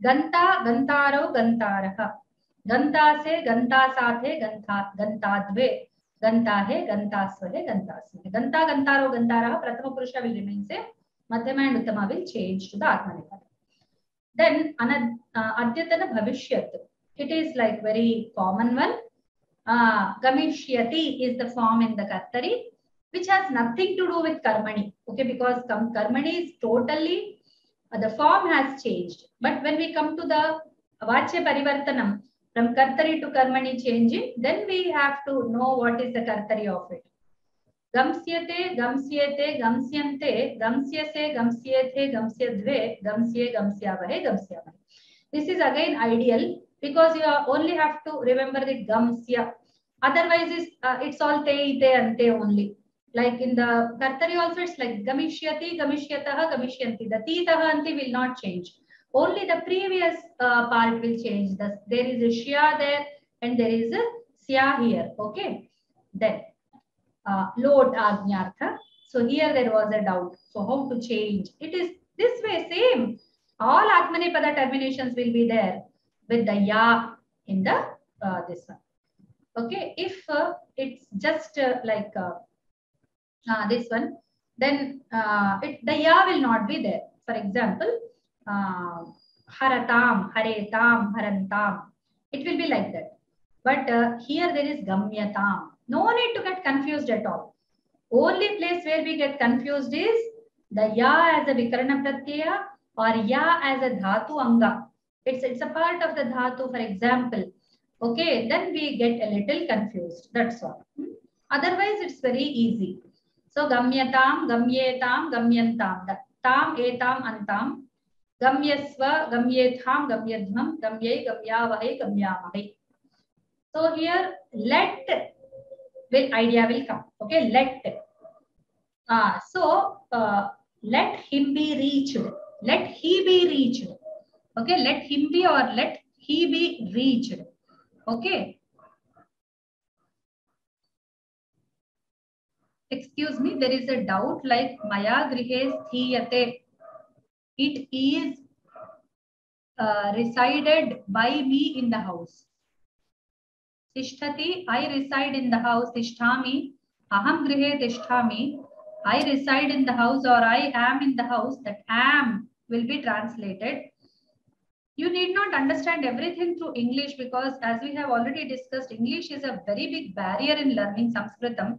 Ganta, Gantaro, Gantaraha. Ganta se ganta sathe ganta gantadve. Ganta he ganta swale ganta swale. Ganta gantaro gantara. Prathama Purusha will remain same. Madhyama and Uttama will change to the Atmanepada. Then anad uh, adyatana bhavishyat. It is like very common one. Uh, Gamishyati is the form in the Kartari, which has nothing to do with Karmani. Okay, because Karmani is totally, uh, the form has changed. But when we come to the Vachya Parivartanam, from Kartari to Karmani changing, then we have to know what is the Kartari of it. Gamsyate, Gamsyate, Gamsyante, Gamsyase, Gamsyate, Gamsyadve, Gamsye, Gamsyavahe, Gamsyavahe. This is again ideal, because you only have to remember the Gamsya. Otherwise, it's, uh, it's all te, te and te only. Like in the Kartari also, it's like Gamishyati, Gamishyataha, Gamisyanti. The Ti, Taha, Anti will not change. Only the previous uh, part will change. The, there is a Shya there and there is a Sya here. Okay. Then, uh, Lot Agnyartha. So here there was a doubt. So how to change? It is this way, same. All Atmanepada terminations will be there with the Ya in the uh, this one. Okay. If uh, it's just uh, like uh, uh, this one, then uh, it, the Ya will not be there. For example, Uh, haratam, haretam, harantam. It will be like that. But uh, here there is gamyatam. No need to get confused at all. Only place where we get confused is the ya as a vikarana pratyaya or ya as a dhatu anga. It's, it's a part of the dhatu, for example. Okay, then we get a little confused. That's all. Hmm? Otherwise, it's very easy. So, gamyatam, gamyetam, gamyantam. The tam, etam, antam. Gamyasva, Gamyetham, Gamyadham, Gamyay, Gamyavahe, Gamyavahe. So here, let will idea will come. Okay, let. Ah, so uh, let him be reached. Let he be reached. Okay, let him be or let he be reached. Okay. Excuse me, there is a doubt like Maya Grihe Sthiyate. It is uh, resided by me in the house. Tishtati, I reside in the house. Tishtami, aham grihe tishtami. I reside in the house or I am in the house. That am will be translated. You need not understand everything through English because as we have already discussed, English is a very big barrier in learning Sanskritam,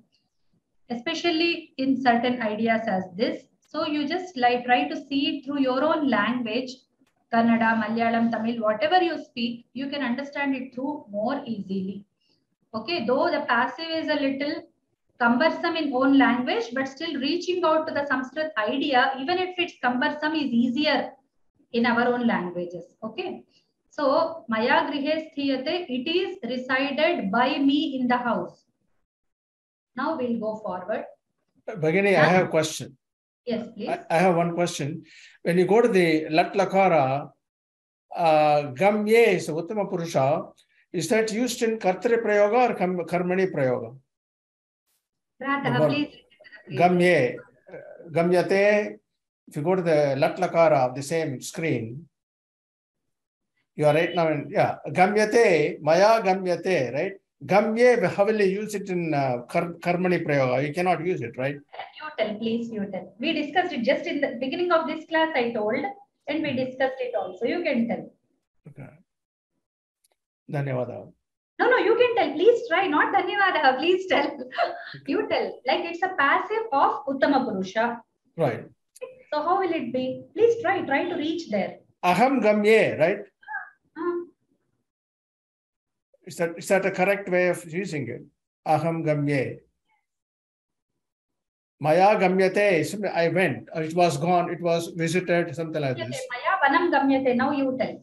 especially in certain ideas as this. So you just like try to see it through your own language, Kannada, Malayalam, Tamil, whatever you speak, you can understand it through more easily. Okay, though the passive is a little cumbersome in own language, but still reaching out to the Sanskrit idea, even if it's cumbersome, is easier in our own languages. Okay, so Maya Grihe Sthiyate, it is resided by me in the house. Now we'll go forward. Bhagini, I have a question. Yes, please. I have one question. When you go to the Lat Lakara, uh, Gamye is Uttama Purusha. Is that used in Kartari Prayoga or Karmani Prayoga? Prata, please. Gamye. Gamyate, if you go to the Lat Lakara, the same screen, you are right now in, yeah, Gamyate, Maya Gamyate, right? Gamye, how will you use it in uh, kar Karmani Prayoga? You cannot use it, right? You tell, please, you tell. We discussed it just in the beginning of this class, I told, and we discussed it also. You can tell. Okay. Dhanyavada. No, no, you can tell. Please try. Not Dhanyavada. Please tell. You tell. Like it's a passive of Uttama Purusha. Right. So how will it be? Please try. Try to reach there. Aham Gamye, right? Is that, is that a correct way of using it? Aham Gamye. Maya Gamyate, I went, it was gone, it was visited, something like this. Maya Vanam Gamyate, now you tell.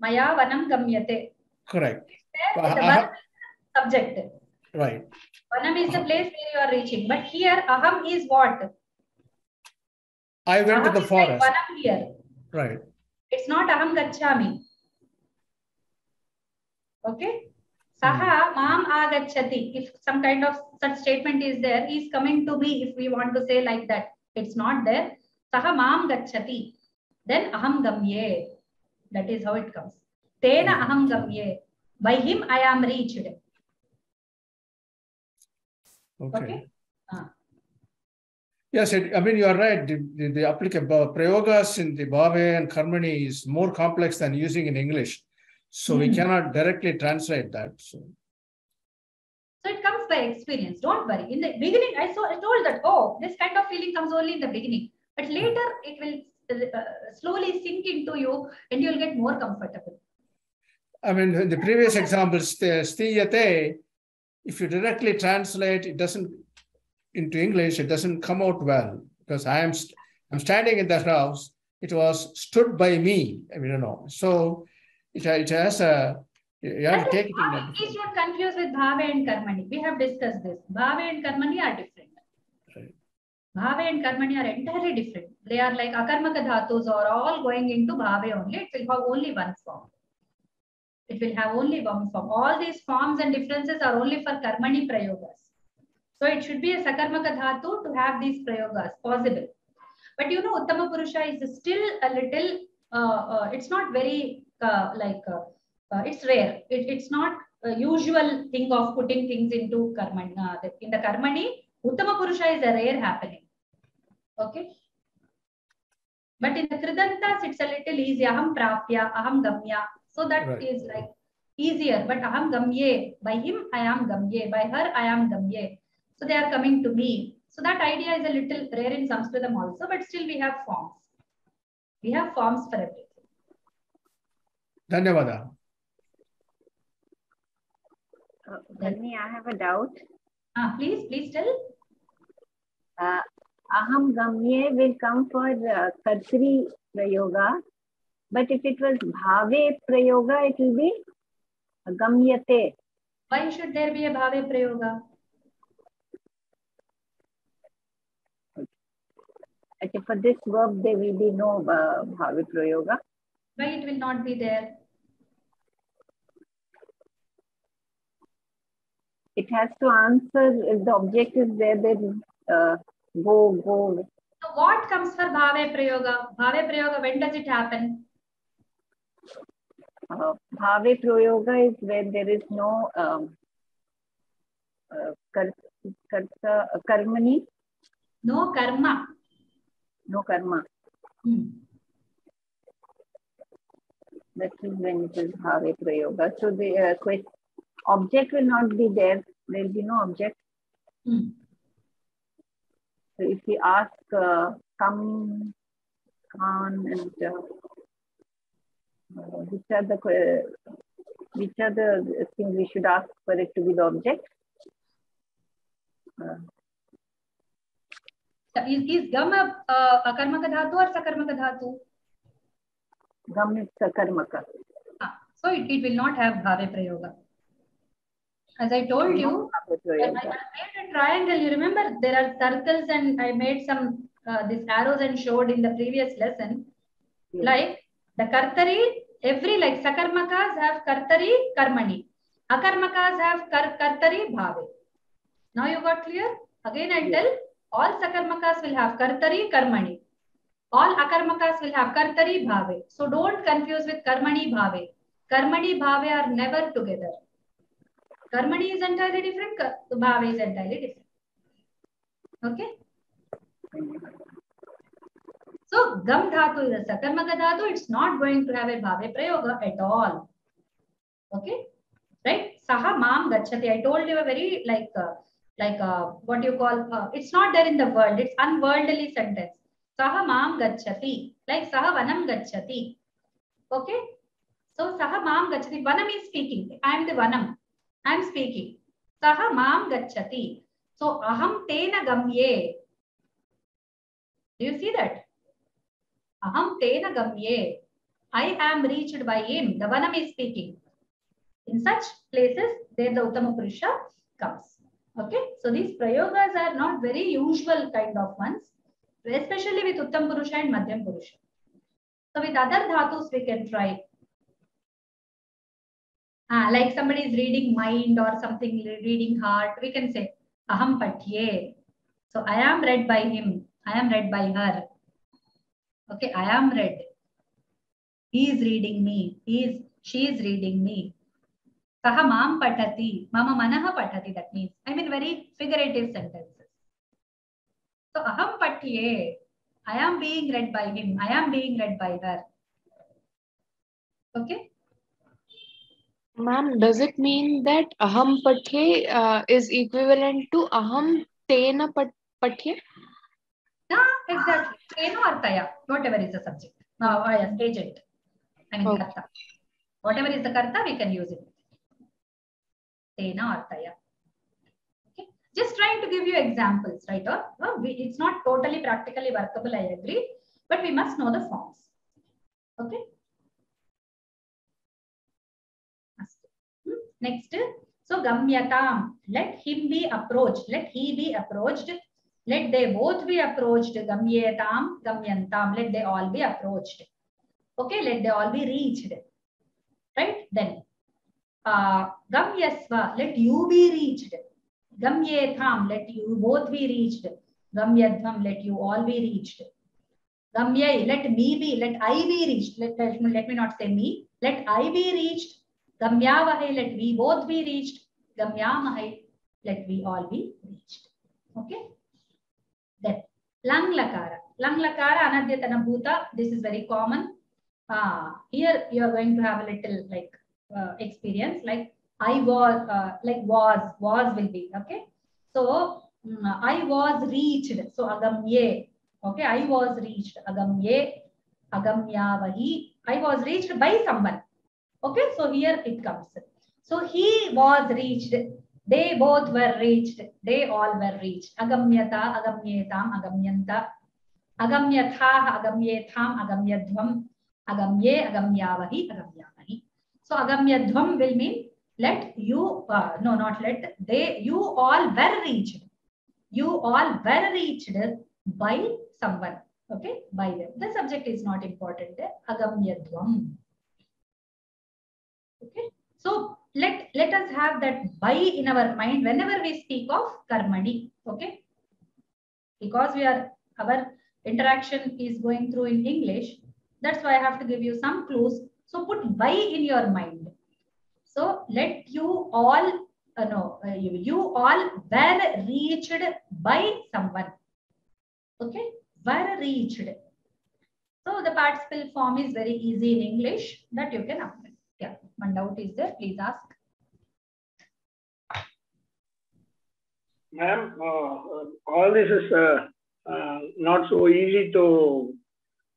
Maya Vanam Gamyate. Correct. There, uh, uh, subject. Right. Vanam is the place where you are reaching. But here, Aham is what? I went aham to the forest. Like Vanam here. Right. It's not Aham Gachami. Okay. Saha mam agachati. If some kind of such statement is there, he is coming to me if we want to say like that. It's not there. Saha mam gachati. Then aham gamye. That is how it comes. Tena aham gamye. By him I am reached. Okay. Okay? Uh. Yes, it, I mean, you are right. The, the, the applicable prayogas in the Bhava and Karmani is more complex than using in English. So mm-hmm. we cannot directly translate that. So. so it comes by experience. Don't worry. In the beginning, I, saw, I told that, oh, this kind of feeling comes only in the beginning. But later, it will uh, slowly sink into you and you will get more comfortable. I mean, in the previous examples, stiyate, if you directly translate, it doesn't, into English, it doesn't come out well. Because I am st I'm standing in that house, it was stood by me. I mean, you know. So, it, it has a, you have to take it in that. Please don't confuse with Bhava and Karmani. We have discussed this. Bhava and Karmani are different. Right. Bhava and Karmani are entirely different. They are like Akarmaka Dhatus are all going into Bhava only. It will have only one form. It will have only one form. All these forms and differences are only for Karmani Prayogas. So it should be a Sakarmaka Dhatu to have these Prayogas, possible. But you know, Uttama Purusha is still a little, uh, uh, it's not very, uh, like, uh, uh, it's rare. It, it's not a usual thing of putting things into Karmani. Uh, in the Karmani, Uttama Purusha is a rare happening. Okay? But in the Kridantas, it's a little easy. Aham Prapya, Aham Gamya. So that right. is like easier. But Aham Gamye, by him I am Gamye, by her I am Gamye. So they are coming to me. So that idea is a little rare in Sanskritam also, but still we have forms. We have forms for everything. Dhanyavada. Uh, Dhani, I have a doubt. Ah, please, please tell. Uh, Aham Gamye will come for the Kartri Prayoga, but if it was Bhave Prayoga, it will be Gamyate. Why should there be a Bhave Prayoga? Okay, for this verb, there will be no uh, Bhava Prayoga. Why it will not be there? It has to answer if the object is there, then uh, go, go. So what comes for Bhava Prayoga? Bhava Prayoga, when does it happen? Uh, Bhava Prayoga is when there is no um, uh, kar kar uh, karmani. No karma. No karma. Hmm. That is when it is Bhava Prayoga. So the uh, quest object will not be there. There will be no object. Hmm. So if we ask, uh, come, come, and uh, uh, which are the uh, which are the things we should ask for it to be the object? Uh, Is, is Gam a uh, Akarmaka Dhatu or Sakarmaka Dhatu? Gam is Sakarmaka. Ah, so it, it will not have Bhava Prayoga. As I told you, I, I made a triangle. You remember there are circles and I made some uh, these arrows and showed in the previous lesson. Yes. Like the Kartari, every like Sakarmakas have Kartari, Karmani. Akarmakas have kar, Kartari, Bhava. Now you got clear? Again I yes. tell. All Sakarmakas will have Kartari, Karmani. All Akarmakas will have Kartari, Bhave. So don't confuse with Karmani, Bhave. Karmani, Bhave are never together. Karmani is entirely different. So Bhave is entirely different. Okay? So Gam Dhatu is a Sakarmaka Dhatu. It's not going to have a Bhave Prayoga at all. Okay? Right? Saha Mam Gachati. I told you a very like... Uh, Like uh, what you call, uh, it's not there in the world. It's unworldly sentence. Saha mam gachati, like saha vanam gachati. Okay, so saha mam gachati. Vanam is speaking. I am the vanam. I am speaking. Saha mam gachati. So aham tena gamye. Do you see that? Aham tena gamye. I am reached by him. The vanam is speaking. In such places, there the Uttama Purusha comes. Okay, so these prayogas are not very usual kind of ones, especially with Uttama Purusha and Madhyam Purusha. So with other dhatus we can try. Ah, like somebody is reading mind or something, reading heart, we can say, aham patye. So I am read by him, I am read by her. Okay, I am read. He is reading me, he is, she is reading me. Saha mam patati, mama manaha patati, that means, I mean, very figurative sentences. So aham patye, I am being read by him, I am being read by her. Okay. Ma'am, does it mean that aham patye uh, is equivalent to aham tena patye? Yeah, exactly. Tena or taya, whatever is the subject. Now, I am agent. I mean, okay. Karta. Whatever is the karta, we can use it. Tena or taya. Okay. Just trying to give you examples, right? Or, well, we, it's not totally practically workable, I agree. But we must know the forms. Okay. Next, so Gamyatam, let him be approached, let he be approached, let they both be approached, Gamyetam, Gamyantam, let they all be approached. Okay, let they all be reached. Right, then, uh, Gamyasva, let you be reached, Gamyetam, let you both be reached, Gamyadham, let you all be reached. Gamyai, let me be, let I be reached, let, let, let me not say me, let I be reached. Gamyavahai, let we both be reached. Gamyamahai, let we all be reached. Okay. Then, Lang Lakara. Lang Lakara, Anadyatana Bhuta. This is very common. Uh, here you are going to have a little like uh, experience. Like I was, uh, like was, was will be. Okay. So, mm, I was reached. So, Agamye. Okay. I was reached. Agamye. Agamyavahi. I was reached by someone. Okay, so here it comes. So he was reached, they both were reached, they all were reached. Agamyata, agamyetam, agamyanta, agamyatha, agamyetam, agamyadhvam, agamye, agamyavahi, agamyavahi. So agamyadhvam will mean let you, uh, no, not let, they, you all were reached. You all were reached by someone. Okay, by them. The subject is not important there. Agamyadhvam. Okay, so let let us have that by in our mind whenever we speak of Karmani. Okay, because we are our interaction is going through in English. That's why I have to give you some clues. So put by in your mind. So let you all uh, no uh, you, you all were reached by someone. Okay, were reached. So the participle form is very easy in English that you can apply. Yeah, one doubt is there, please ask. Ma'am, uh, all this is uh, uh, not so easy to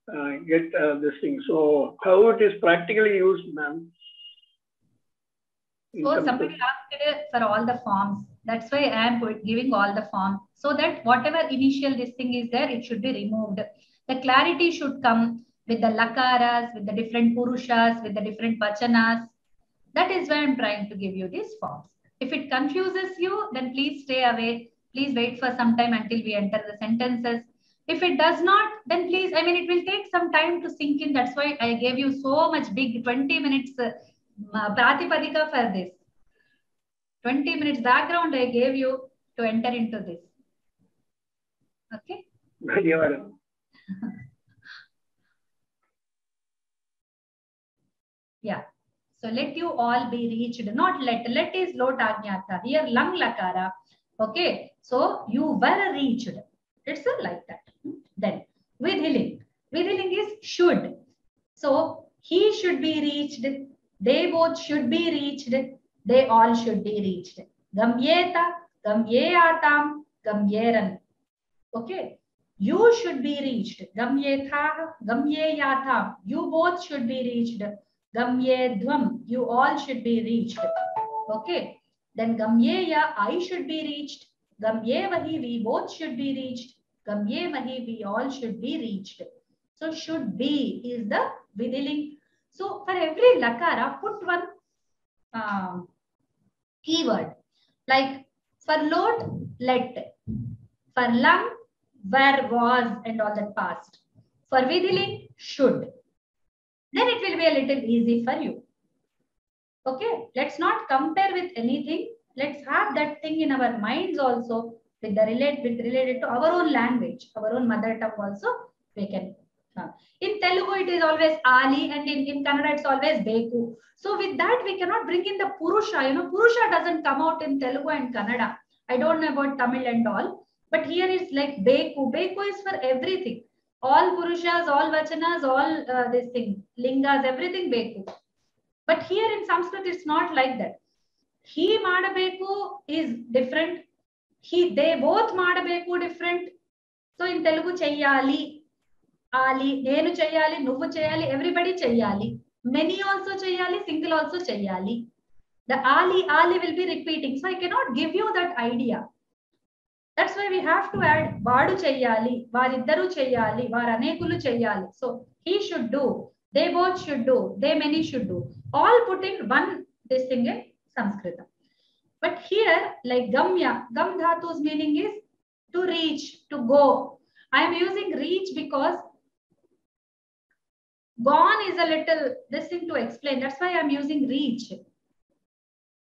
uh, get uh, this thing. So how it is practically used, ma'am? So somebody asked for all the forms. That's why I am giving all the forms. So that whatever initial this thing is there, it should be removed. The clarity should come with the lakaras, with the different purushas, with the different vachanas. That is why I am trying to give you these forms. If it confuses you, then please stay away. Please wait for some time until we enter the sentences. If it does not, then please, I mean, it will take some time to sink in. That's why I gave you so much big twenty minutes uh, pratipadika for this. twenty minutes background I gave you to enter into this. Okay? Yeah, so let you all be reached, not let, let is lot agnyata, here lang lakara, okay, so you were reached, it's like that. Then vidhiling, vidhiling is should, so he should be reached, they both should be reached, they all should be reached, gamyeta, gamyeyatam, gamyeran, okay, you should be reached, gamyetha, gamyeyatam, you both should be reached. Gamyedvam, you all should be reached. Okay. Then Gamyeya, I should be reached. Gamyevahi, we both should be reached. Gamyevahi, we all should be reached. So should be is the vidhiling. So for every lakara, put one uh, keyword. Like for lot, let. For lang, where, was, and all that past. For vidhiling, should. Then it will be a little easy for you. Okay, let's not compare with anything. Let's have that thing in our minds also with the relate with related to our own language, our own mother tongue also. We can In Telugu, it is always Ali, and in, in Kannada, it's always Beku. So with that, we cannot bring in the Purusha. You know, Purusha doesn't come out in Telugu and Kannada. I don't know about Tamil and all. But here it's like Beku. Beku is for everything. All Purushas, all Vachanas, all uh, this thing, Lingas, everything Beku. But here in Sanskrit, it's not like that. He Madabeku is different. He, they both Madabeku different. So in Telugu, Cheyyali. Ali, Nenu Chayali, Nuvu Chayali, everybody Chayali. Many also Chayali, single also Chayali. The Ali, Ali will be repeating. So I cannot give you that idea. That's why we have to add Vadu Chayali, Variddaru Chayali, Varanekulu Chayali. So he should do, they both should do, they many should do. All put in one, this thing in Sanskrit. But here, like Gamya, Gam Dhatu's meaning is to reach, to go. I am using reach because gone is a little this thing to explain. That's why I'm using reach.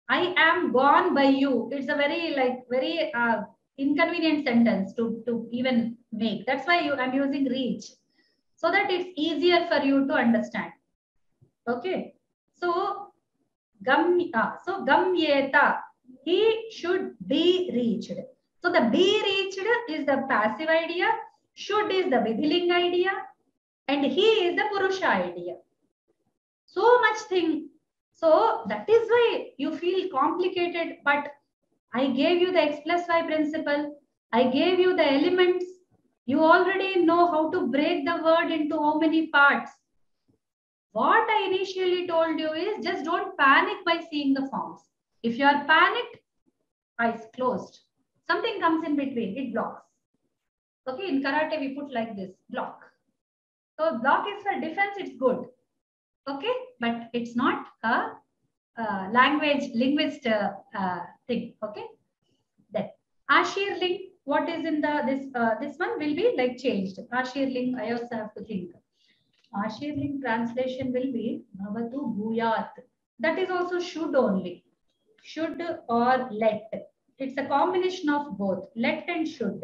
I am gone by you. It's a very like very uh, inconvenient sentence to, to even make. That's why you, I'm using reach. So that it's easier for you to understand. Okay. So, gam, uh, so gamyeta. He should be reached. So the be reached is the passive idea. Should is the vidhiling idea. And he is the Purusha idea. So much thing. So that is why you feel complicated. But I gave you the X plus Y principle. I gave you the elements. You already know how to break the word into how many parts. What I initially told you is just don't panic by seeing the forms. If you are panicked, eyes closed. Something comes in between. It blocks. Okay, in karate we put like this. Block. So block is for defense, it's good. Okay, but it's not a, a language, linguist uh, uh, thing. Okay, then Ashir Ling, what is in the, this uh, this one will be like changed. Ashir Ling, I also have to think. Ashir Ling translation will be Bhavatu Bhuyat. That is also should only. Should or let. It's a combination of both, let and should.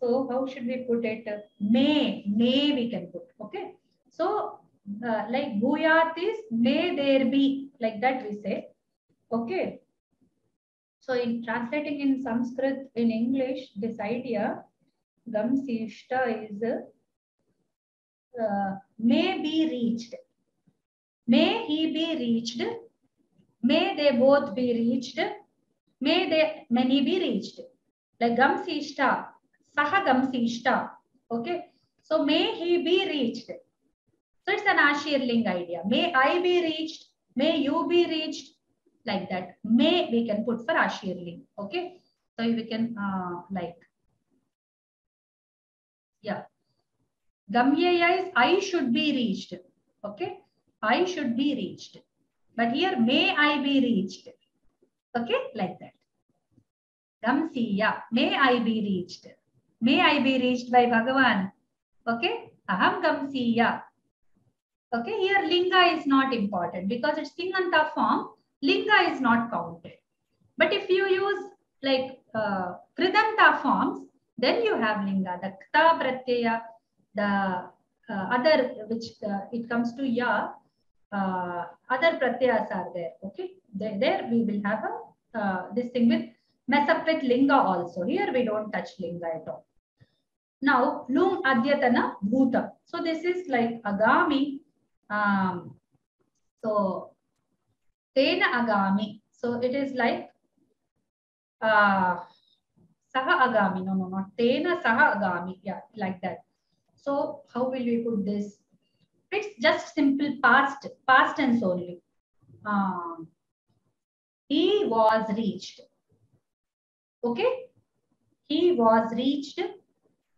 So how should we put it? May, may we can put, okay? So uh, like Bhuyat is may there be, like that we say, okay? So in translating in Sanskrit, in English, this idea, Gamsishta is uh, may be reached. May he be reached. May they both be reached. May they many be reached. Like Gamsishta. Sahagamsishta. Okay. So may he be reached. So it's an Ashir Ling idea. May I be reached. May you be reached. Like that. May we can put for Ashir Ling. Okay. So we can uh, like. Yeah. Gamyaya is I should be reached. Okay. I should be reached. But here may I be reached. Okay. Like that. Gamsiya. May I be reached. May I be reached by Bhagavan. Okay. Aham Gamsiya. Okay. Here Linga is not important because it's Tinganta form. Linga is not counted. But if you use like uh, Kridanta forms, then you have Linga. The Kta Pratyaya, the uh, other which uh, it comes to Ya, uh, other Pratyayas are there. Okay. There, there we will have a, uh, this thing with mess up with Linga also. Here we don't touch Linga at all. Now, Lum Adyatana Bhuta. So this is like Agami. Um, so, Tena Agami. So it is like uh, Saha Agami. No, no, not Tena Saha Agami. Yeah, like that. So how will we put this? It's just simple past, past tense only. Um, he was reached. Okay, he was reached.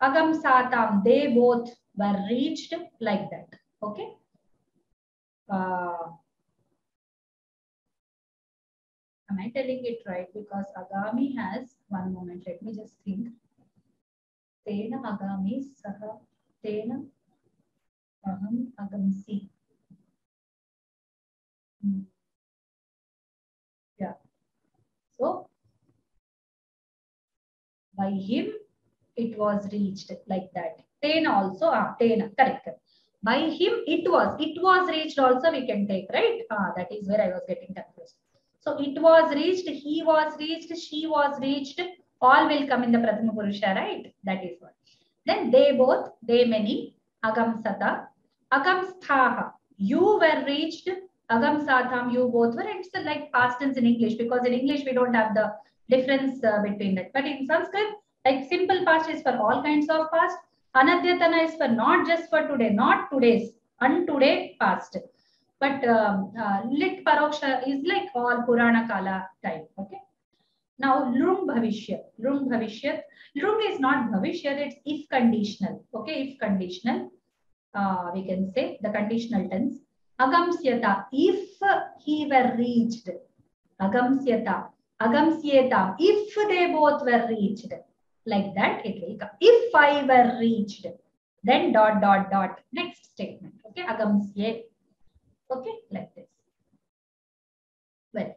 Agam Satam, they both were reached, like that. Okay. Uh, am I telling it right? Because Agami has, one moment, let me just think. Tena Agami Saha Tena Agam Agamsi. Yeah. So, by him, it was reached, like that. Tena also, ah, tena, correct. By him it was, it was reached also we can take, right? Ah, that is where I was getting confused. So it was reached, he was reached, she was reached, all will come in the Prathama Purusha, right? That is what. Then they both, they many, agam sata, agam sthaha, you were reached, agam satham, you both were, it's like past tense in English, because in English we don't have the difference uh, between that. But in Sanskrit, like simple past is for all kinds of past. Anadyatana is for not just for today, not today's, and today past. But um, uh, lit paroksha is like all Purana kala type. Okay. Now, lung bhavishyat. Lung bhavishyat. Lung is not bhavishyat, it's if conditional. Okay, if conditional, uh, we can say the conditional tense. Agamsyata, if he were reached. Agamsyata, agamsyata, if they both were reached. Like that, it will come. If I were reached, then dot, dot, dot. Next statement. Okay, agamsye. Okay, like this. Well.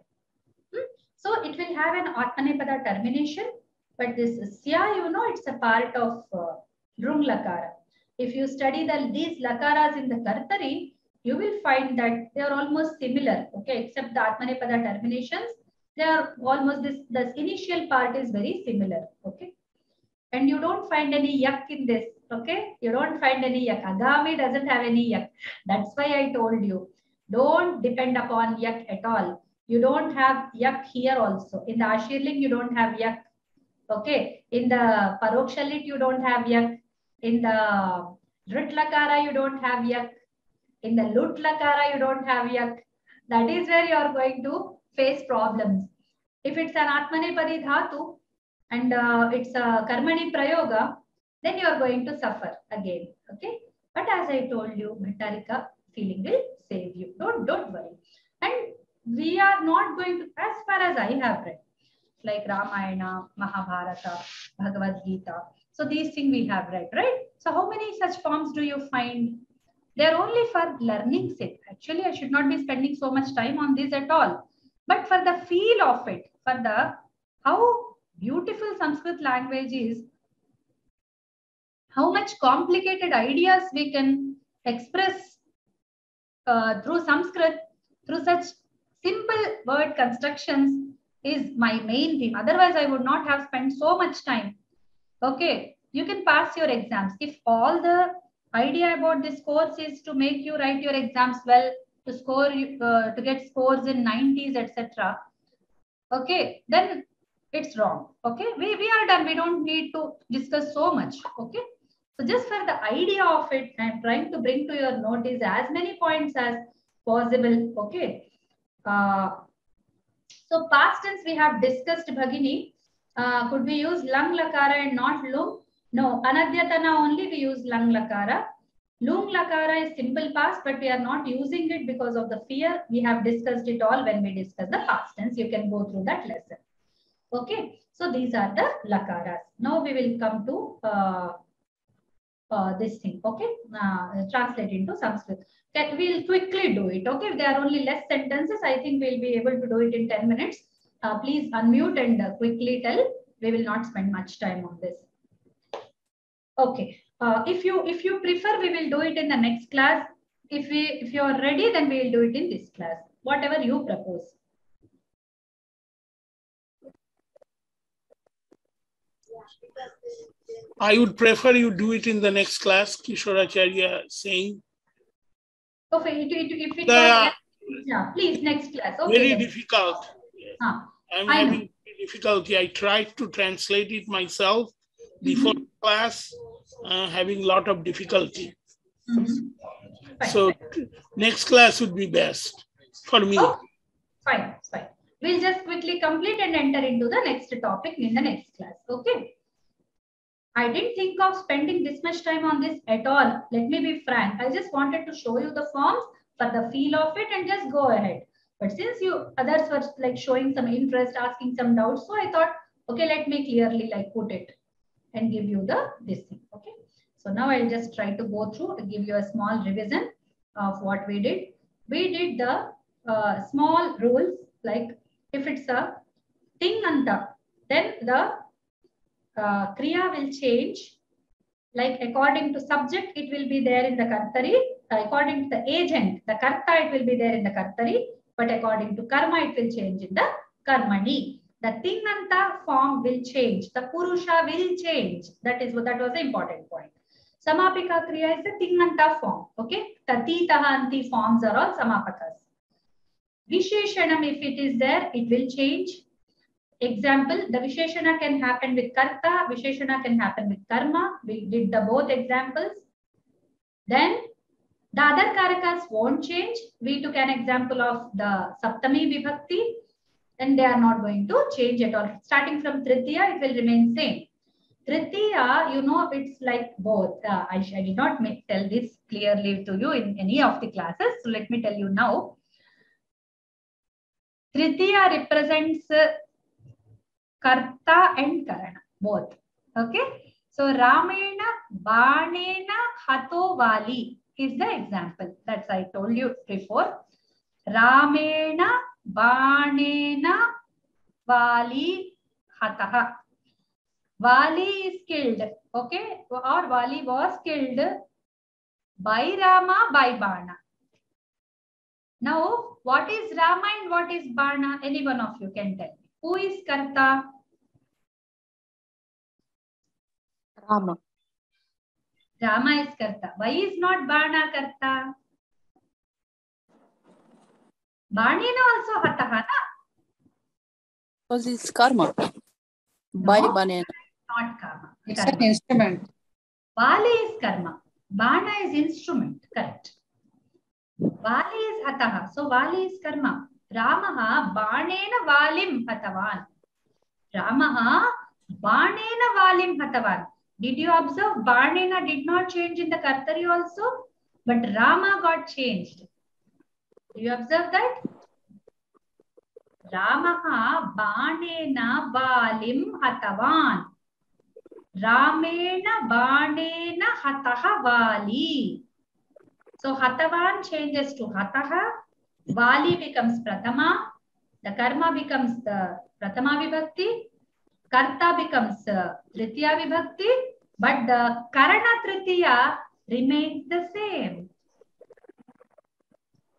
So it will have an Atmanepada termination, but this Sya, you know, it's a part of uh, Lang Lakara. If you study the, these Lakaras in the Kartari, you will find that they are almost similar, okay, except the Atmanepada terminations, they are almost this, this initial part is very similar, okay. And you don't find any yak in this, okay. You don't find any yak. Agami doesn't have any yak. That's why I told you, don't depend upon yak at all. You don't have yak here also. In the Ashir Ling, you don't have yak. Okay. In the Paroksha Lit, you don't have yak. In the Lot Lakara, you don't have yak. In the Lot Lakara, you don't have yak. That is where you are going to face problems. If it's an Atmanepada Dhatu and uh, it's a Karmani Prayoga, then you are going to suffer again. Okay. But as I told you, Bhattarika feeling will save you. Don't, don't worry. And we are not going to, as far as I have read, like Ramayana, Mahabharata, Bhagavad Gita. So these things we have read, right? So how many such forms do you find? They're only for learning sake. Actually, I should not be spending so much time on this at all. But for the feel of it, for the how beautiful Sanskrit language is, how much complicated ideas we can express uh, through Sanskrit, through such simple word constructions is my main thing. Otherwise, I would not have spent so much time. Okay, you can pass your exams. If all the idea about this course is to make you write your exams well, to score, uh, to get scores in nineties, et cetera. Okay, then it's wrong. Okay, we, we are done. We don't need to discuss so much. Okay, so just for the idea of it, I'm trying to bring to your notice as many points as possible. Okay. Uh, so past tense we have discussed, Bhagini. Uh, could we use Lang Lakara and not Lung? No, Anadyatana only we use Lang Lakara. Lung Lakara is simple past, but we are not using it because of the fear. We have discussed it all when we discuss the past tense. You can go through that lesson. Okay, so these are the Lakaras. Now we will come to uh, uh, this thing. Okay, uh, translate into Sanskrit. That we'll quickly do it. Okay, if there are only less sentences, I think we'll be able to do it in ten minutes. Uh, please unmute and uh, quickly tell. We will not spend much time on this. Okay. Uh, if you if you prefer, we will do it in the next class. If we if you are ready, then we will do it in this class. Whatever you propose. I would prefer you do it in the next class. Kishoracharya saying. Okay, it, it, if it the, was, yeah, please, next class. Okay, very then. Difficult. Huh. I'm I having know. difficulty. I tried to translate it myself before mm-hmm. class, uh, having a lot of difficulty. Mm-hmm. So next class would be best for me. Oh, fine, fine. We'll just quickly complete and enter into the next topic in the next class. Okay. I didn't think of spending this much time on this at all. Let me be frank. I just wanted to show you the forms for the feel of it and just go ahead. But since you others were like showing some interest, asking some doubts, so I thought, okay, let me clearly like put it and give you the this thing. Okay. So now I'll just try to go through and give you a small revision of what we did. We did the uh, small rules, like if it's a Tinganta, then the Uh, Kriya will change Like according to subject, it will be there in the Kartari. According to the agent, the Karta, it will be there in the Kartari. But according to Karma, it will change in the Karmani. The Tinganta form will change. The Purusha will change. That is what, that was the important point. Samapika Kriya is the Tinganta form. Okay. Tati, Tahanti forms are all Samapakas. Visheshana, if it is there, it will change. Example, the Visheshana can happen with Karta, Visheshana can happen with Karma. We did the both examples. Then the other Karakas won't change. We took an example of the Saptami Vibhakti, and they are not going to change at all. Starting from Tritiya, it will remain same. Tritiya, you know, it's like both. Uh, I, I did not make, tell this clearly to you in any of the classes. So let me tell you now. Tritiya represents uh, Karta and Karana, both. Okay. So, Ramena, Banena, Hato Vali is the example. That's I told you before. Ramena, Banena, Vali, Hataha. Vali is killed. Okay. Or Vali was killed by Rama, by Bana. Now, what is Rama and what is Bana? Any one of you can tell me. Who is Karta? Rama. Rama is Karta. Why is not Bana Karta? Banina also Hataha. Because it's Karma. No, by Banina. Not Karma. It's Karma. An instrument. Vali is Karma. Bana is instrument. Correct. Vali is Hataha. So Vali is Karma. Ramaha Banena Valim Hatavan. Ramaha Banena Valim Hatavan. Did you observe Banena did not change in the Kartari also? But Rama got changed. Do you observe that? Ramaha Banena Valim Hatavan. Ramena Banena Hataha Vali. So Hatavan changes to Hataha. Vali becomes Prathama, the Karma becomes the Prathama Vibhakti, Karta becomes uh, Tritiya Vibhakti, but the Karana Tritiya remains the same.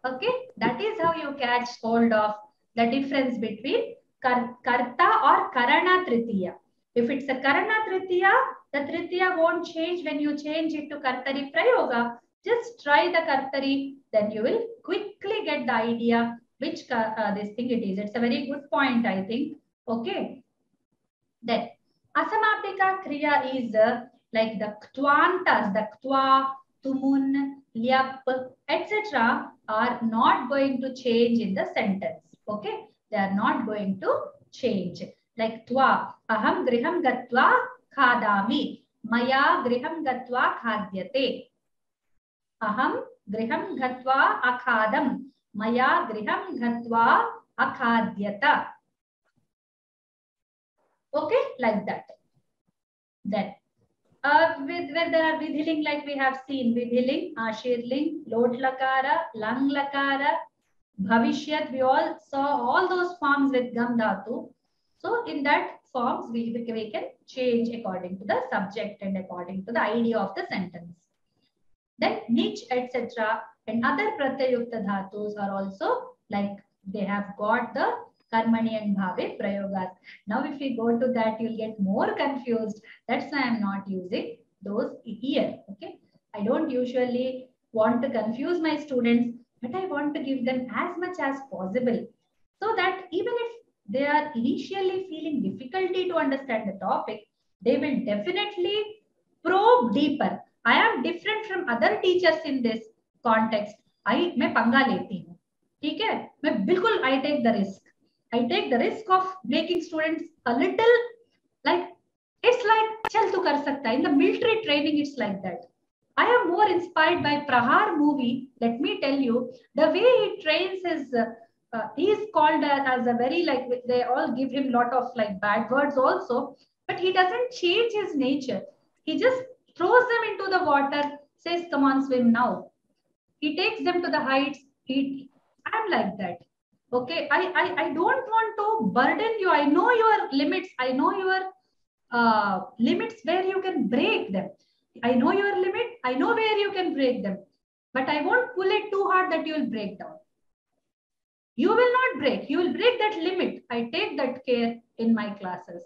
Okay, that is how you catch hold of the difference between kar Karta or Karana Tritiya. If it's a Karana Tritiya, the Tritiya won't change when you change it to Kartari Prayoga. Just try the Kartari, then you will quickly get the idea which uh, this thing it is. It's a very good point, I think. Okay. Then, Asamapika Kriya is uh, like the Ktwantas, the Ktwa, Tumun, Lyap, et cetera are not going to change in the sentence. Okay. They are not going to change. Like Twa, Aham Griham Gatva Khadami, Maya Griham Gatva Khadyate. Aham griham ghatva akhadam. Maya griham ghatva akhadyata. Okay, like that. Then, uh, with, where there are vidhiling, like we have seen, vidhiling, Ashir Ling, Lot Lakara, Lang Lakara, Bhavishyat, we all saw all those forms with Gam Dhatu. So, in that forms, we, we can change according to the subject and according to the idea of the sentence. Then nich, et cetera and other pratyayukta dhatus are also like they have got the Karmani and Bhave Prayogas. Now if we go to that, you'll get more confused. That's why I'm not using those here. Okay. I don't usually want to confuse my students, but I want to give them as much as possible. So that even if they are initially feeling difficulty to understand the topic, they will definitely probe deeper. I am different from other teachers in this context. I, मैं पंगा लेती हूँ, ठीक है? मैं बिल्कुल I take the risk. I take the risk of making students a little like it's like चल तू कर सकता है. In the military training, it's like that. I am more inspired by Prahar movie. Let me tell you, the way he trains is uh, uh, he is called as, as a very like they all give him lot of like bad words also, but he doesn't change his nature. He just throws them into the water, says, come on, swim now. He takes them to the heights. He, I'm like that. Okay. I, I, I don't want to burden you. I know your limits. I know your uh, limits where you can break them. I know your limit. I know where you can break them. But I won't pull it too hard that you will break down. You will not break. You will break that limit. I take that care in my classes.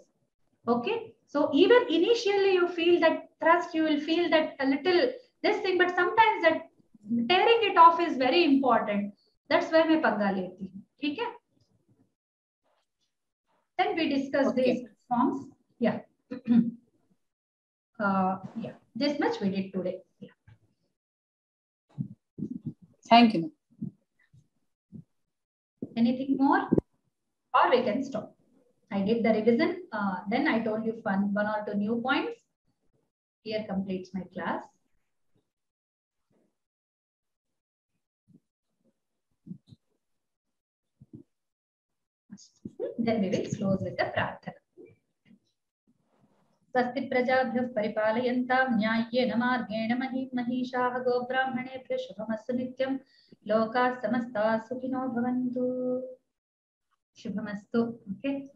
Okay. So even initially you feel that thrust, you will feel that a little this thing, but sometimes that tearing it off is very important. That's where I panga leti hu. Okay? Then we discuss okay. these forms. Yeah. uh, yeah. This much we did today. Yeah. Thank you. Anything more? Or we can stop. I did the revision. Uh, then I told you fun, one or two new points. Here completes my class. Then we will close with the prarthana. Swasti prajabhyah paripalayantam nyayena margena mahim mahishah go brahmane prishubhamastu nityam loka samasta sukhino bhavantu. Shubhamastu. Okay.